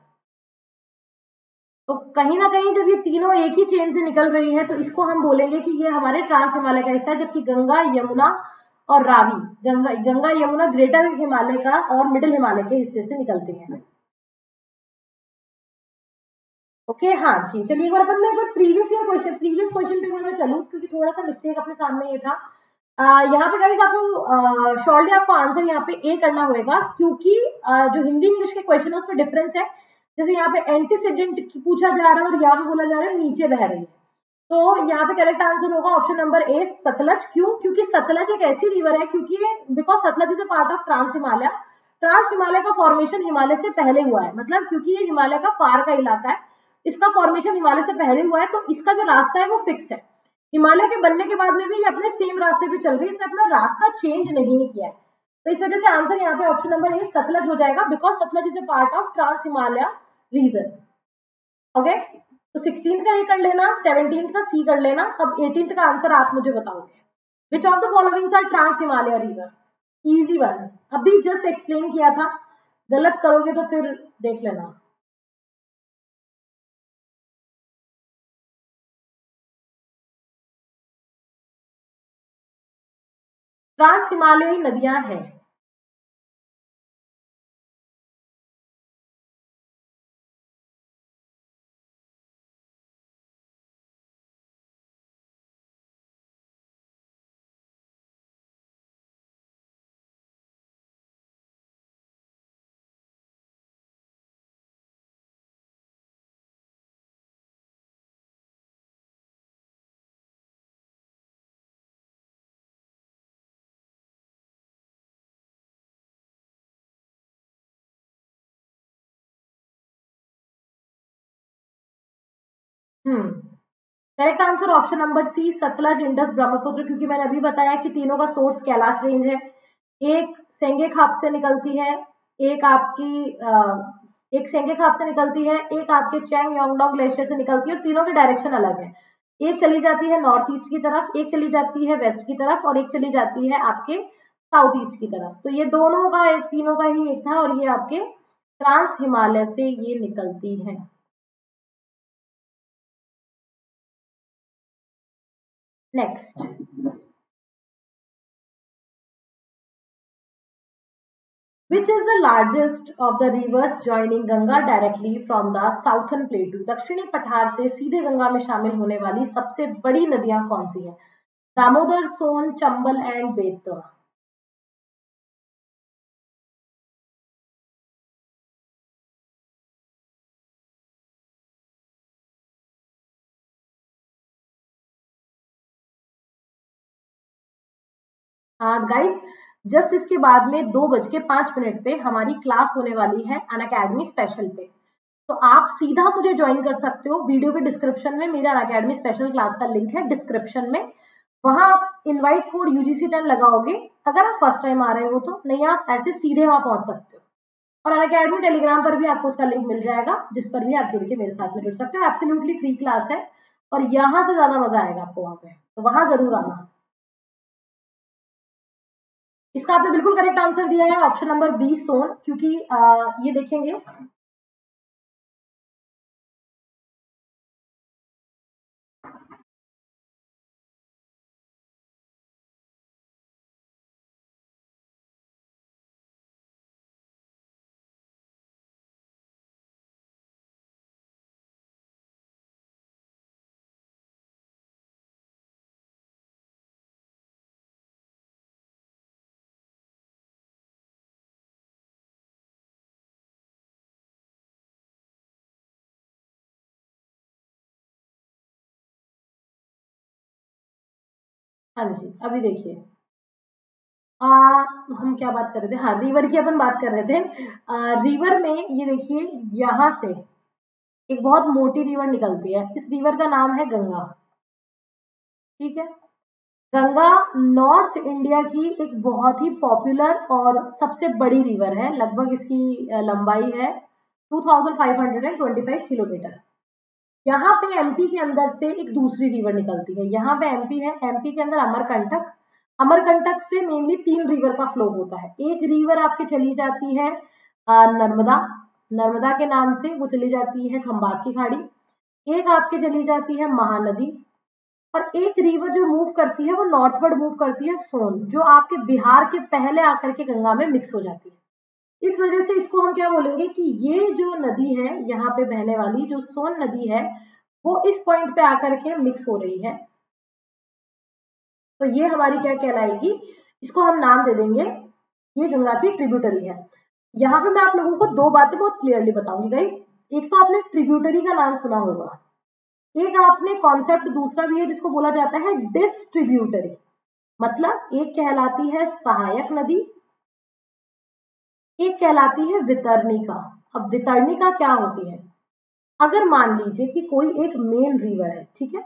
तो कहीं ना कहीं जब ये तीनों एक ही चेन से निकल रही है तो इसको हम बोलेंगे कि ये हमारे ट्रांस हिमालय का हिस्सा है, जबकि गंगा, यमुना और रावी, गंगा यमुना ग्रेटर हिमालय का और मिडिल हिमालय के हिस्से से निकलती हैं। ओके, हाँ जी। चलिए एक बार अपन मैं प्रीवियस क्वेश्चन पे मैं चलूँ क्योंकि थोड़ा सा मिस्टेक अपने सामने ये था। यहाँ पे गाइस आपको शॉर्टली आपको आंसर यहाँ पे ए करना होगा, क्योंकि जो हिंदी इंग्लिश के क्वेश्चन है उसमें डिफरेंस है। जैसे यहाँ पे एंटीसीडेंट पूछा जा रहा है और यहाँ पे बोला जा रहा है नीचे बह रही है, तो यहाँ पे करेक्ट आंसर होगा ऑप्शन नंबर ए सतलज। क्यों? क्योंकि सतलज एक ऐसी रिवर है, क्योंकि because Sutlej is a part of trans Himalaya. Trans Himalaya का फॉर्मेशन हिमालय से पहले हुआ है, मतलब क्योंकि ये हिमालय का पार का इलाका है, इसका फॉर्मेशन हिमालय से पहले हुआ है, तो इसका जो रास्ता है वो फिक्स है। हिमालय के बनने के बाद में भी ये अपने सेम रास्ते पे चल रही है, इसने अपना रास्ता चेंज नहीं किया है, तो इस वजह से आंसर यहाँ पे ऑप्शन नंबर ए सतलज हो जाएगा, because Sutlej is a part of trans Himalaya region. Okay, तो 16 का ए कर लेना, 17 का सी कर लेना, अब 18 का आंसर आप मुझे बताओगे। Which of the followings are trans Himalaya river? Easy one, अभी जस्ट एक्सप्लेन किया था, गलत करोगे तो फिर देख लेना। ट्रांस हिमालयी नदियां हैं, correct answer option number C Sutlej, Indus, Brahmaputra, क्योंकि मैंने अभी बताया कि तीनों का सोर्स कैलाश रेंज है। एक सेंगे खाप से निकलती है, एक आपके चेंग योंगडोंग ग्लेशियर से निकलती है, और तीनों के डायरेक्शन अलग है। एक चली जाती है नॉर्थ ईस्ट की तरफ, एक चली जाती है वेस्ट की तरफ, और एक चली जाती है आपके साउथ ईस्ट की तरफ। तो ये दोनों का तीनों का ही एक था और ये आपके ट्रांस हिमालय से ये निकलती है। Next which is the largest of the rivers joining Ganga directly from the southern plateau. दक्षिणी पठार से सीधे गंगा में शामिल होने वाली सबसे बड़ी नदियां कौन सी है? Damodar, Son, Chambal and Betwa. Guys just इसके बाद में 2:05 पे हमारी क्लास होने वाली है अनअकैडमी स्पेशल पे, तो आप सीधा मुझे ज्वाइन कर सकते हो। वीडियो के डिस्क्रिप्शन में मेरा अनअकैडमी स्पेशल क्लास का लिंक है डिस्क्रिप्शन में, वहां आप इनवाइट कोड UGC 10 लगाओगे अगर आप फर्स्ट टाइम आ रहे हो तो, नहीं आप ऐसे सीधे वहां पहुंच सकते हो। और अनअकैडमी टेलीग्राम पर भी आपको उसका लिंक मिल जाएगा जिस पर भी आप जुड़ के मेरे साथ में जुड़ सकते हो। एब्सोल्युटली फ्री क्लास है और यहाँ से ज्यादा मजा आएगा आपको वहां पे, तो वहां जरूर आना। इसका आपने बिल्कुल करेक्ट आंसर दिया है ऑप्शन नंबर बी सोन, क्योंकि ये देखेंगे हाँ जी अभी देखिए हम क्या बात कर रहे थे, हाँ रिवर की अपन बात कर रहे थे। रिवर में ये देखिए यहाँ से एक बहुत मोटी रिवर निकलती है, इस रिवर का नाम है गंगा। ठीक है, गंगा नॉर्थ इंडिया की एक बहुत ही पॉपुलर और सबसे बड़ी रिवर है। लगभग इसकी लंबाई है 2525 किलोमीटर। यहाँ पे एमपी के अंदर से एक दूसरी रिवर निकलती है, यहाँ पे एमपी है, एमपी के अंदर अमरकंटक, अमरकंटक से मेनली 3 रिवर का फ्लो होता है। एक रिवर आपके चली जाती है नर्मदा, नर्मदा के नाम से वो चली जाती है खंबात की खाड़ी। एक आपके चली जाती है महानदी और एक रिवर जो मूव करती है वो नॉर्थवर्ड मूव करती है सोन, जो आपके बिहार के पहले आकर के गंगा में मिक्स हो जाती है। इस वजह से इसको हम क्या बोलेंगे कि ये जो नदी है यहाँ पे बहने वाली जो सोन नदी है वो इस पॉइंट पे आकर के मिक्स हो रही है, तो ये हमारी क्या कहलाएगी, इसको हम नाम दे देंगे ये गंगा की ट्रिब्यूटरी है। यहाँ पे मैं आप लोगों को 2 बातें बहुत क्लियरली बताऊंगी गाइस। एक तो आपने ट्रिब्यूटरी का नाम सुना होगा, एक आपने कॉन्सेप्ट दूसरा भी है जिसको बोला जाता है डिस्ट्रीब्यूटरी, मतलब एक कहलाती है सहायक नदी, एक कहलाती है वितरणिका। अब वितरणिका क्या होती है? अगर मान लीजिए कि कोई एक मेन रिवर है, ठीक है,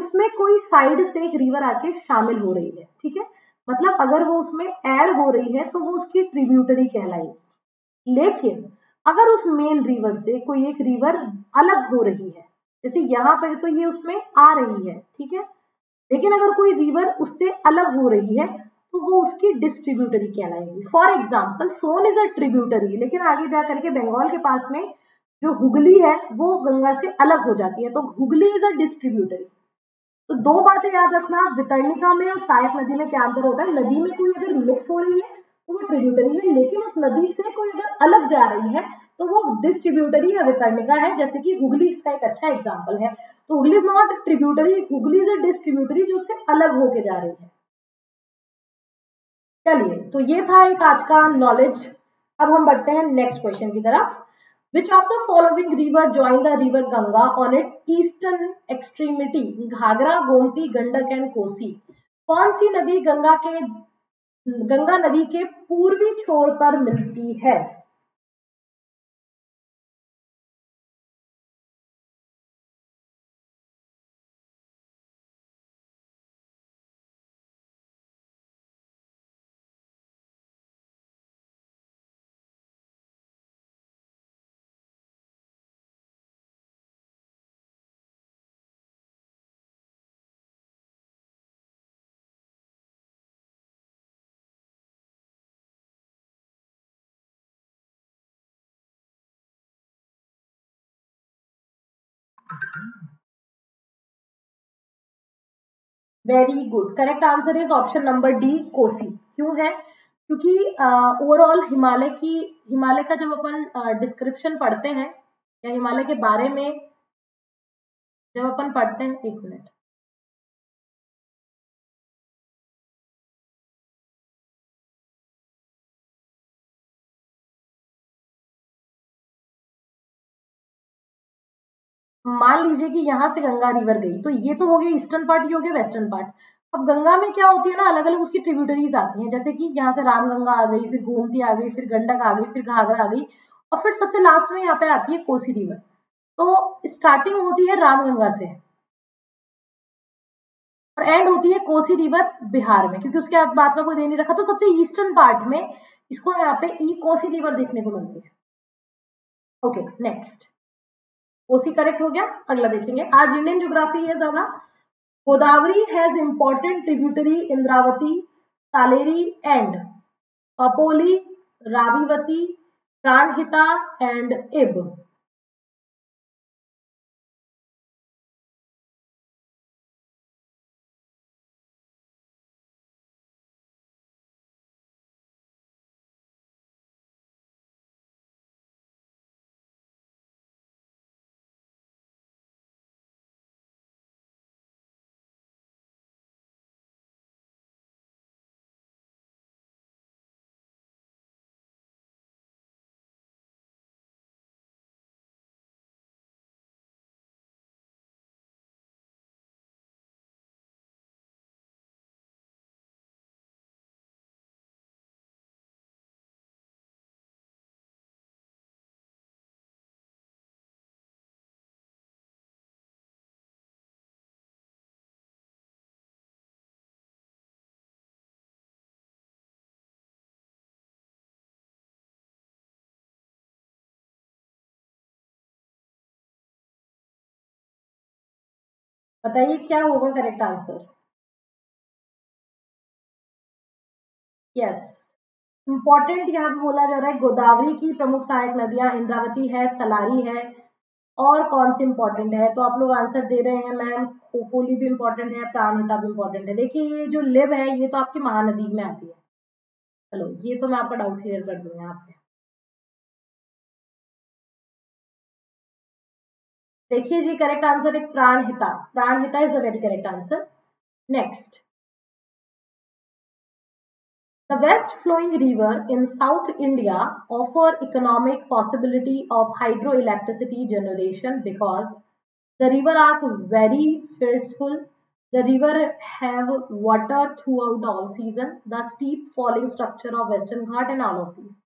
उसमें कोई साइड से एक रिवर आके शामिल हो रही है, ठीक है, मतलब अगर वो उसमें ऐड हो रही है तो वो उसकी ट्रिब्यूटरी कहलाएगी। लेकिन अगर उस मेन रिवर से कोई एक रिवर अलग हो रही है, जैसे यहाँ पर तो ये उसमें आ रही है, ठीक है, लेकिन अगर कोई रिवर उससे अलग हो रही है तो वो उसकी डिस्ट्रीब्यूटरी कहलाएगी। For example Son is a tributary, लेकिन आगे जा करके बंगाल के पास में जो हुगली है वो गंगा से अलग हो जाती है, तो हुगली इज अ डिस्ट्रीब्यूटरी। तो 2 बातें याद रखना, वितरणिका में और सहायक नदी में क्या अंतर होता है। नदी में कोई अगर मिक्स हो रही है तो वो ट्रिब्यूटरी है, लेकिन उस नदी से कोई अगर अलग जा रही है तो वो डिस्ट्रीब्यूटरी या वितरणिका है, जैसे कि हुगली इसका एक अच्छा एग्जाम्पल है। तो Hooghly is not a tributary, Hooghly is a distributary जो उससे अलग होके जा रही है। चलिए तो ये था एक आज का नॉलेज। अब हम बढ़ते हैं नेक्स्ट क्वेश्चन की तरफ। Which of the following river join the river Ganga on its eastern extremity? Ghaghara, Gomti, Gandak and Kosi. कौन सी नदी गंगा नदी के पूर्वी छोर पर मिलती है? Very good, correct answer is option number D Kosi. क्यों है? क्योंकि ओवरऑल हिमालय का जब अपन डिस्क्रिप्शन पढ़ते हैं या हिमालय के बारे में जब अपन पढ़ते हैं, एक मिनट, मान लीजिए कि यहाँ से गंगा रिवर गई, तो ये तो हो गया ईस्टर्न पार्ट, ये हो गया वेस्टर्न पार्ट। अब गंगा में क्या होती है ना, अलग अलग उसकी ट्रिब्यूटरीज आती हैं, जैसे कि यहाँ से रामगंगा आ गई, फिर गोमती आ गई, फिर गंडक आ गई, फिर घाघरा आ गई, और फिर सबसे लास्ट में यहाँ पे आती है कोसी रिवर। तो स्टार्टिंग होती है रामगंगा से और एंड होती है कोसी रिवर बिहार में, क्योंकि उसके बात का कोई दे नहीं रखा। तो सबसे ईस्टर्न पार्ट में इसको यहाँ पे कोसी रिवर देखने को मिलती है। ओके नेक्स्ट, कोसी करेक्ट हो गया। अगला देखेंगे, आज इंडियन ज्योग्राफी है ज्यादा। Godavari has important tributary Indravati, Saleri and Apoli, रावीवती, Pranhita and Ib. बताइए क्या होगा करेक्ट आंसर? यस, इंपॉर्टेंट यहाँ पे बोला जा रहा है। गोदावरी की प्रमुख सहायक नदियां इंद्रावती है, सलारी है, और कौन सी इंपॉर्टेंट है? तो आप लोग आंसर दे रहे हैं मैम कोली भी इंपॉर्टेंट है, प्राणहिता भी इंपॉर्टेंट है। देखिए ये जो लिब है ये तो आपकी महानदी में आती है। चलो ये तो मैं आपका डाउट क्लियर कर दूंगा यहाँ पे। देखिए जी करेक्ट आंसर एक Pranhita, Pranhita is the very correct answer. Next, the west flowing river in south India offer economic possibility of hydroelectricity generation because the river are very fitful. The river have water throughout all season, the steep falling structure of Western Ghat and all of these.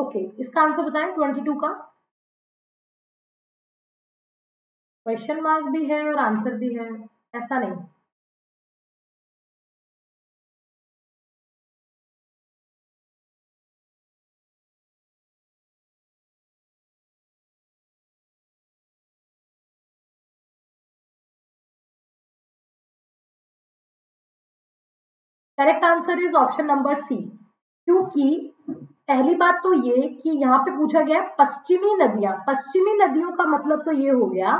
Okay इसका आंसर बताएं 22 का। Question mark भी है और answer भी है, ऐसा नहीं। Correct answer is option number C. क्योंकि पहली बात तो ये कि यहाँ पे पूछा गया पश्चिमी नदियां। पश्चिमी नदियों का मतलब तो ये हो गया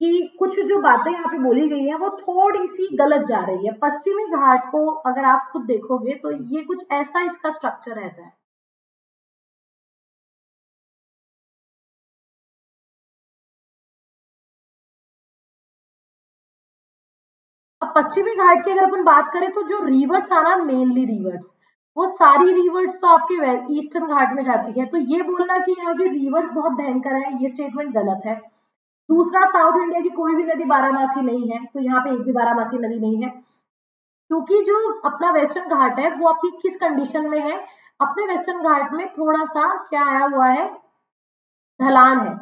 कि कुछ जो बातें यहाँ पे बोली गई है वो थोड़ी सी गलत जा रही है। पश्चिमी घाट को अगर आप खुद देखोगे तो ये कुछ ऐसा इसका स्ट्रक्चर रहता है। अब पश्चिमी घाट की अगर अपन बात करें तो जो रिवर्स आना, मेनली रिवर्स, वो सारी रिवर्स तो आपके ईस्टर्न घाट में जाती है। तो ये बोलना कि यहाँ की रिवर्स बहुत भयंकर है, ये स्टेटमेंट गलत है। दूसरा, साउथ इंडिया की कोई भी नदी बारामासी नहीं है, तो यहाँ पे एक भी बारामासी नदी नहीं है। क्योंकि जो अपना वेस्टर्न घाट है वो आपकी किस कंडीशन में है? अपने वेस्टर्न घाट में थोड़ा सा क्या आया हुआ है, ढलान है।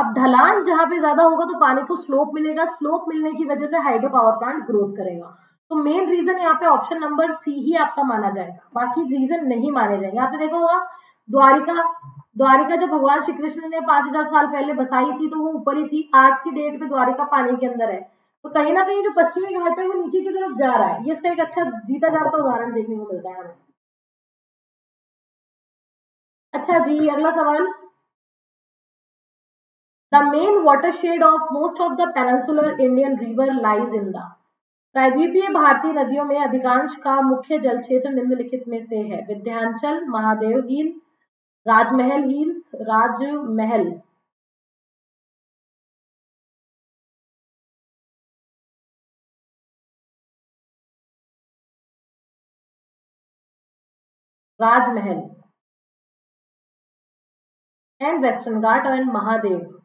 अब ढलान जहां पे ज्यादा होगा तो पानी को स्लोप मिलेगा, स्लोप मिलने की वजह से हाइड्रो पावर प्लांट ग्रोथ करेगा। तो मेन रीजन यहाँ पे ऑप्शन नंबर सी ही आपका माना जाएगा, बाकी रीजन नहीं माने जाएंगे। आपने देखा होगा द्वारिका जब भगवान श्री कृष्ण ने 5000 साल पहले बसाई थी तो वो ऊपर ही थी, आज की डेट में द्वारिका पानी के अंदर है। तो कहीं ना कहीं जो पश्चिमी घाट है वो नीचे की तरफ जा रहा है, ये इसका एक अच्छा जीता जागता उदाहरण देखने को मिलता है हमें। अच्छा जी, अगला सवाल। The main watershed of most of the peninsular Indian river lies in the प्रायद्वीपीय भारतीय नदियों में अधिकांश का मुख्य जल क्षेत्र निम्नलिखित में से है। विंध्याचल, महादेव हिल, राजमहल hills, Rajmahal. Rajmahal and western Ghat and Mahadev.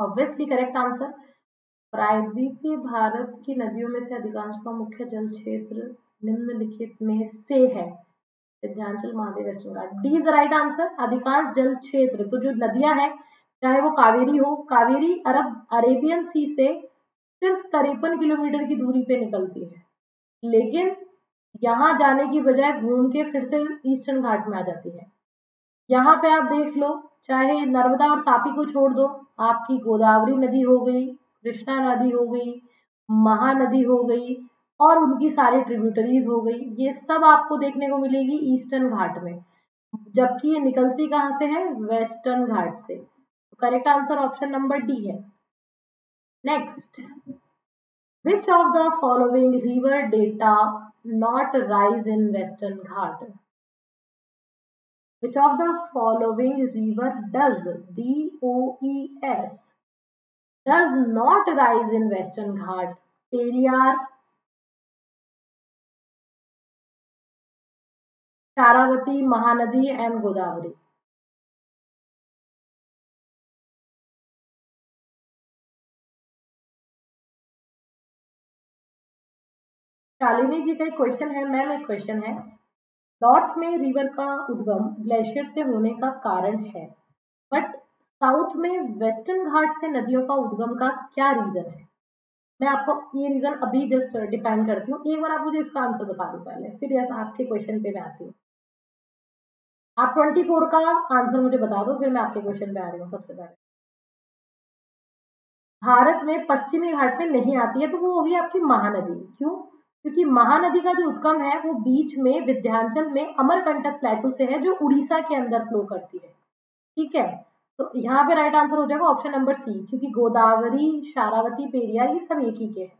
Obviously correct answer. प्रायद्वीपीय भारत की नदियों में से अधिकांश का मुख्य जल क्षेत्र निम्नलिखित में से है। Vindhyachal, Mahadev, western Ghat. D is the right answer. अधिकांश जल क्षेत्र, तो जो नदियां हैं चाहे वो कावेरी हो, कावेरी अरेबियन सी से सिर्फ 53 किलोमीटर की दूरी पे निकलती है, लेकिन यहाँ जाने की बजाय घूम के फिर से ईस्टर्न घाट में आ जाती है। यहाँ पे आप देख लो, चाहे नर्मदा और तापी को छोड़ दो, आपकी गोदावरी नदी हो गई, कृष्णा नदी हो गई, महानदी हो गई और उनकी सारी ट्रिब्यूटरीज हो गई, ये सब आपको देखने को मिलेगी ईस्टर्न घाट में, जबकि ये निकलती कहाँ से है? वेस्टर्न घाट से। Correct answer option number D है। Next, which of the following river data not rise in western Ghat? Which of the following river does not rise in Western Ghat? Periyar, Sharavati, Mahanadi and Godavari. Shalini ji का एक question है, ma'am एक question है, north में river का उद्गम glacier से होने का कारण है, बट साउथ में वेस्टर्न घाट से नदियों का उद्गम का क्या रीजन है? मैं आपको ये रीजन अभी जस्ट डिफाइन करती हूँ, एक बार आप मुझे इसका आंसर बता दो पहले, फिर यस आपके क्वेश्चन पे मैं आती हूँ। आप 24 का आंसर मुझे बता दो, फिर मैं आपके क्वेश्चन पे आ रही हूँ। सबसे पहले भारत में पश्चिमी घाट में नहीं आती है तो वो होगी आपकी महानदी। क्यों? क्योंकि महानदी का जो उद्गम है वो बीच में विंध्याचल में अमरकंटक प्लेटू से है, जो उड़ीसा के अंदर फ्लो करती है। ठीक है, तो यहाँ पे राइट आंसर हो जाएगा ऑप्शन नंबर सी, क्योंकि गोदावरी, शारावती, पेरियार ये सब एक ही के हैं।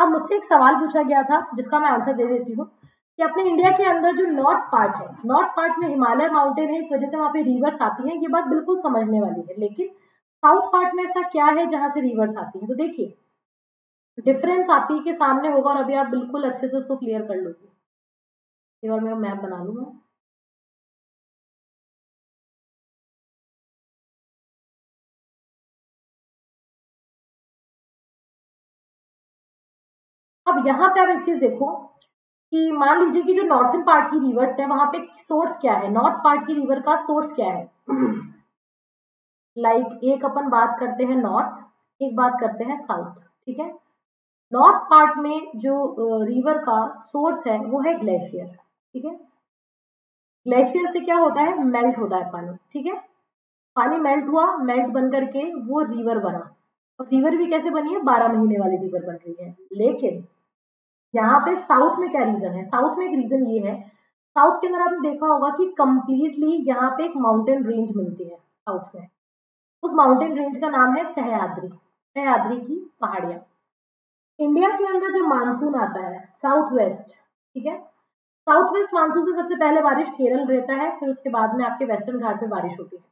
अब मुझसे एक सवाल पूछा गया था जिसका मैं आंसर दे देती हूँ कि अपने इंडिया के अंदर जो नॉर्थ पार्ट है, नॉर्थ पार्ट में हिमालय माउंटेन है, इस वजह से वहाँ पे रिवर्स आती है, ये बात बिल्कुल समझने वाली है। लेकिन साउथ पार्ट में ऐसा क्या है जहाँ से रिवर्स आती है? तो देखिए डिफरेंस आप ही के सामने होगा और अभी आप बिल्कुल अच्छे से उसको क्लियर कर लोगे। एक बार मेरा मैप बना लूंगा। अब यहाँ पे आप एक चीज देखो कि मान लीजिए कि जो नॉर्थन पार्ट की रिवर्स है वहां पे सोर्स क्या है, नॉर्थ पार्ट की रिवर का सोर्स क्या है? लाइक एक अपन बात करते हैं नॉर्थ, एक बात करते हैं साउथ। ठीक है, नॉर्थ पार्ट में जो रिवर का सोर्स है वो है ग्लेशियर। ठीक है, ग्लेशियर से क्या होता है? मेल्ट होता है पानी। ठीक है, पानी मेल्ट हुआ, मेल्ट बन करके वो रिवर बना, और रिवर भी कैसे बनी है? 12 महीने वाली रिवर बन रही है। लेकिन यहाँ पे साउथ में क्या रीजन है? साउथ में एक रीजन ये है, साउथ के अंदर आपने देखा होगा कि कंप्लीटली यहाँ पे एक माउंटेन रेंज मिलती है साउथ में, उस माउंटेन रेंज का नाम है सहयाद्री, सहयाद्री की पहाड़ियां। इंडिया के अंदर जब मानसून आता है साउथ वेस्ट, ठीक है, साउथ वेस्ट मानसून से सबसे पहले बारिश केरल रहता है, फिर उसके बाद में आपके वेस्टर्न घाट पे बारिश होती है।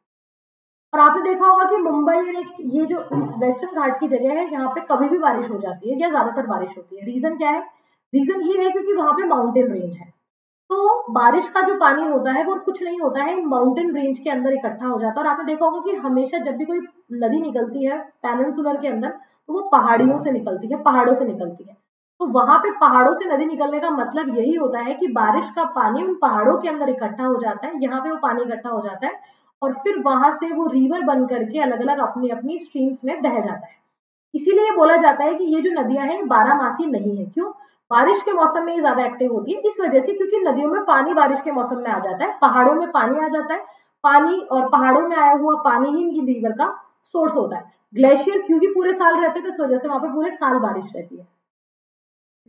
और आपने देखा होगा कि मुंबई ये जो वेस्टर्न घाट की जगह है यहाँ पे कभी भी बारिश हो जाती है या ज्यादातर बारिश होती है। रीजन क्या है? रीजन ये है क्योंकि वहां पे माउंटेन रेंज है, तो बारिश का जो पानी होता है वो कुछ नहीं होता है, माउंटेन रेंज के अंदर इकट्ठा हो जाता है। और आपने देखा होगा कि हमेशा जब भी कोई नदी निकलती है पेनिनसुलर के अंदर तो वो पहाड़ियों से निकलती है, पहाड़ों से निकलती है। तो वहां पे पहाड़ों से नदी निकलने का मतलब यही होता है कि बारिश का पानी उन पहाड़ों के अंदर इकट्ठा हो जाता है, यहाँ पे वो पानी इकट्ठा हो जाता है और फिर वहां से वो रिवर बन करके अलग अलग अपनी अपनी स्ट्रीम्स में बह जाता है। इसीलिए बोला जाता है कि ये जो नदियां हैं बारहमासी नहीं है। क्यों? बारिश के मौसम में ये ज्यादा एक्टिव होती है इस वजह से, क्योंकि नदियों में पानी बारिश के मौसम में आ जाता है, पहाड़ों में पानी आ जाता है, पानी और पहाड़ों में आया हुआ पानी ही इनकी रिवर का सोर्स होता है। ग्लेशियर क्योंकि पूरे साल रहते हैं तो इस वजह से वहां पर पूरे साल बारिश रहती है।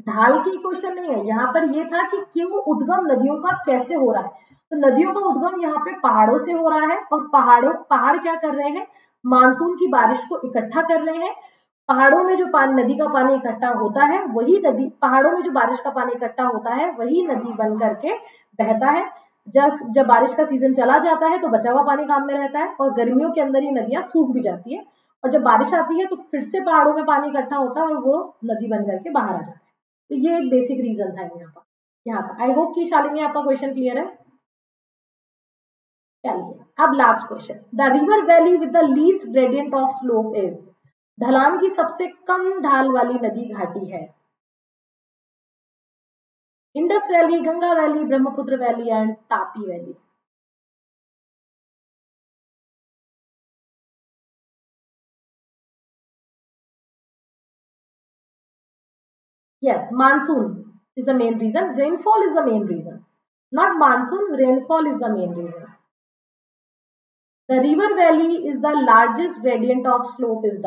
ढाल की क्वेश्चन नहीं है यहाँ पर, ये था कि क्यों उद्गम नदियों का कैसे हो रहा है। तो नदियों का उद्गम यहाँ पे पहाड़ों से हो रहा है और पहाड़ क्या कर रहे हैं, मानसून की बारिश को इकट्ठा कर रहे हैं। पहाड़ों में जो नदी का पानी इकट्ठा होता है वही नदी, पहाड़ों में जो बारिश का पानी इकट्ठा होता है वही नदी बन करके बहता है। जब बारिश का सीजन चला जाता है तो बचा हुआ पानी काम में रहता है और गर्मियों के अंदर ये नदियां सूख भी जाती है, और जब बारिश आती है तो फिर से पहाड़ों में पानी इकट्ठा होता है और वो नदी बन करके बाहर आ जाता है। तो ये एक बेसिक रीजन था यहाँ पर। आई होप कि शालिनी आपका क्वेश्चन क्लियर है। चलिए अब last question, the river valley with the least gradient of slope is, ढलान की सबसे कम ढाल वाली नदी घाटी है। Indus valley, Ganga valley, Brahmaputra valley and Tapi valley. Yes, monsoon is the main reason. Rainfall is the main reason. Not monsoon, rainfall is the main reason. The river valley is the largest gradient of slope is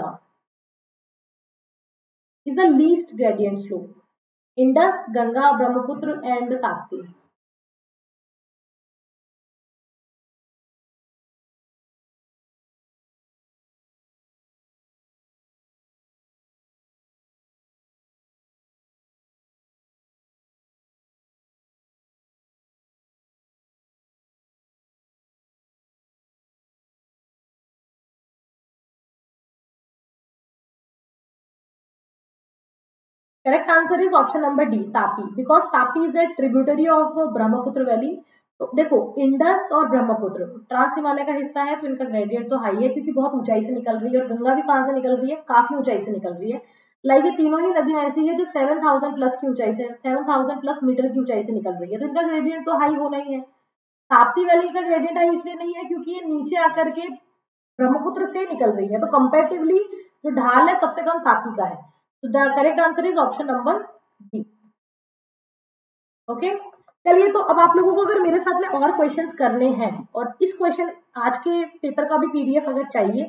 the least gradient slope. Indus, Ganga, Brahmaputra and Tapti. Correct answer is option number D, Tapi, because Tapi is a tributary of Brahmaputra valley. तो देखो Indus और Brahmaputra trans Himalaya का हिस्सा है तो इनका gradient तो high है क्योंकि बहुत ऊंचाई से निकल रही है, और गंगा भी कहाँ से निकल रही है, काफी ऊंचाई से निकल रही है। लाइक ये तीनों ही नदियां ऐसी है जो 7000 प्लस की ऊंचाई से, 7000 प्लस मीटर की ऊंचाई से निकल रही है, तो इनका ग्रेडियंट तो हाई होना ही है। ताप्ती वैली का ग्रेडियंट हाई इसलिए नहीं है क्योंकि ये नीचे आकर के ब्रह्मपुत्र से निकल रही है, तो कंपेरेटिवली जो ढाल है सबसे कम ताप्ती का है। So the correct answer is option number D. Okay? चलिए तो अब आप लोगों को अगर मेरे साथ में और क्वेश्चंस करने हैं और इस क्वेश्चन आज के पेपर का भी पीडीएफ अगर चाहिए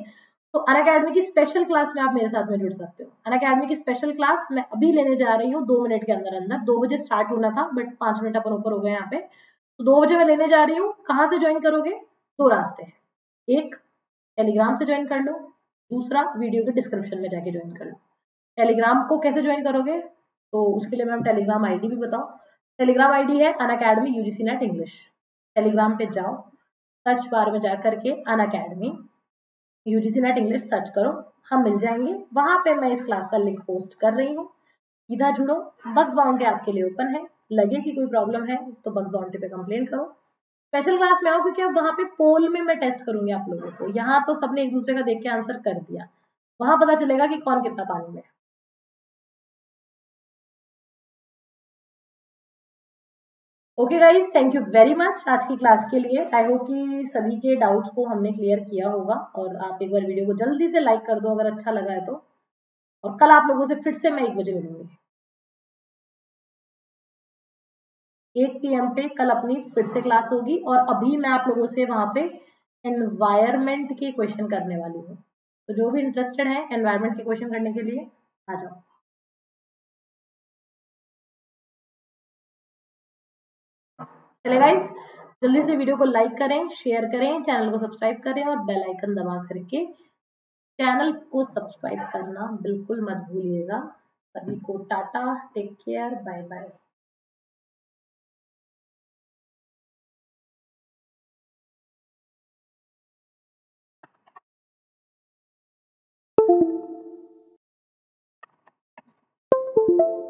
तो अनअकैडमी की स्पेशल क्लास में आप मेरे साथ में जुड़ सकते हो। अनअकैडमी की स्पेशल क्लास मैं अभी लेने जा रही हूँ 2 मिनट के अंदर अंदर। 2 बजे स्टार्ट होना था बट 5 मिनट अपन ऊपर हो गए यहाँ पे, तो 2 बजे मैं लेने जा रही हूँ। कहाँ से ज्वाइन करोगे? 2 रास्ते हैं, एक टेलीग्राम से ज्वाइन कर लो, दूसरा वीडियो के डिस्क्रिप्शन में जाके ज्वाइन कर लो। टेलीग्राम को कैसे ज्वाइन करोगे तो उसके लिए मैम टेलीग्राम आईडी भी बताओ। टेलीग्राम आईडी है Unacademy UGC Net English. Telegram पे जाओ, सर्च बार में जा करके Unacademy UGC Net English search करो, हम मिल जाएंगे। वहां पे मैं इस क्लास का लिंक पोस्ट कर रही हूँ, सीधा जुड़ो। बग्स बाउंड्री आपके लिए ओपन है, लगे कि कोई प्रॉब्लम है तो बग्स बाउंड्री पे कंप्लेन करो। स्पेशल क्लास में आओ क्योंकि वहाँ पे पोल में मैं टेस्ट करूंगी आप लोगों को। यहाँ तो सबने एक दूसरे का देख के आंसर कर दिया, वहां पता चलेगा कि कौन कितना पानी में है। Okay guys, thank you very much आज की क्लास के लिए। आई होप कि सभी के डाउट्स को हमने क्लियर किया होगा, और आप एक बार वीडियो को जल्दी से लाइक कर दो अगर अच्छा लगा है तो। और कल आप लोगों से फिर से मैं 1 बजे मिलूंगी, 1 PM पे कल अपनी फिर से क्लास होगी। और अभी मैं आप लोगों से वहां पे एनवायरमेंट के क्वेश्चन करने वाली हूँ, तो जो भी इंटरेस्टेड है एनवायरमेंट के क्वेश्चन करने के लिए आ जाओ। चले गाइस, जल्दी से वीडियो को लाइक करें, शेयर करें, चैनल को सब्सक्राइब करें और बेल आइकन दबा करके चैनल को सब्सक्राइब करना बिल्कुल मत भूलिएगा। सभी को tata, take care, bye bye. है।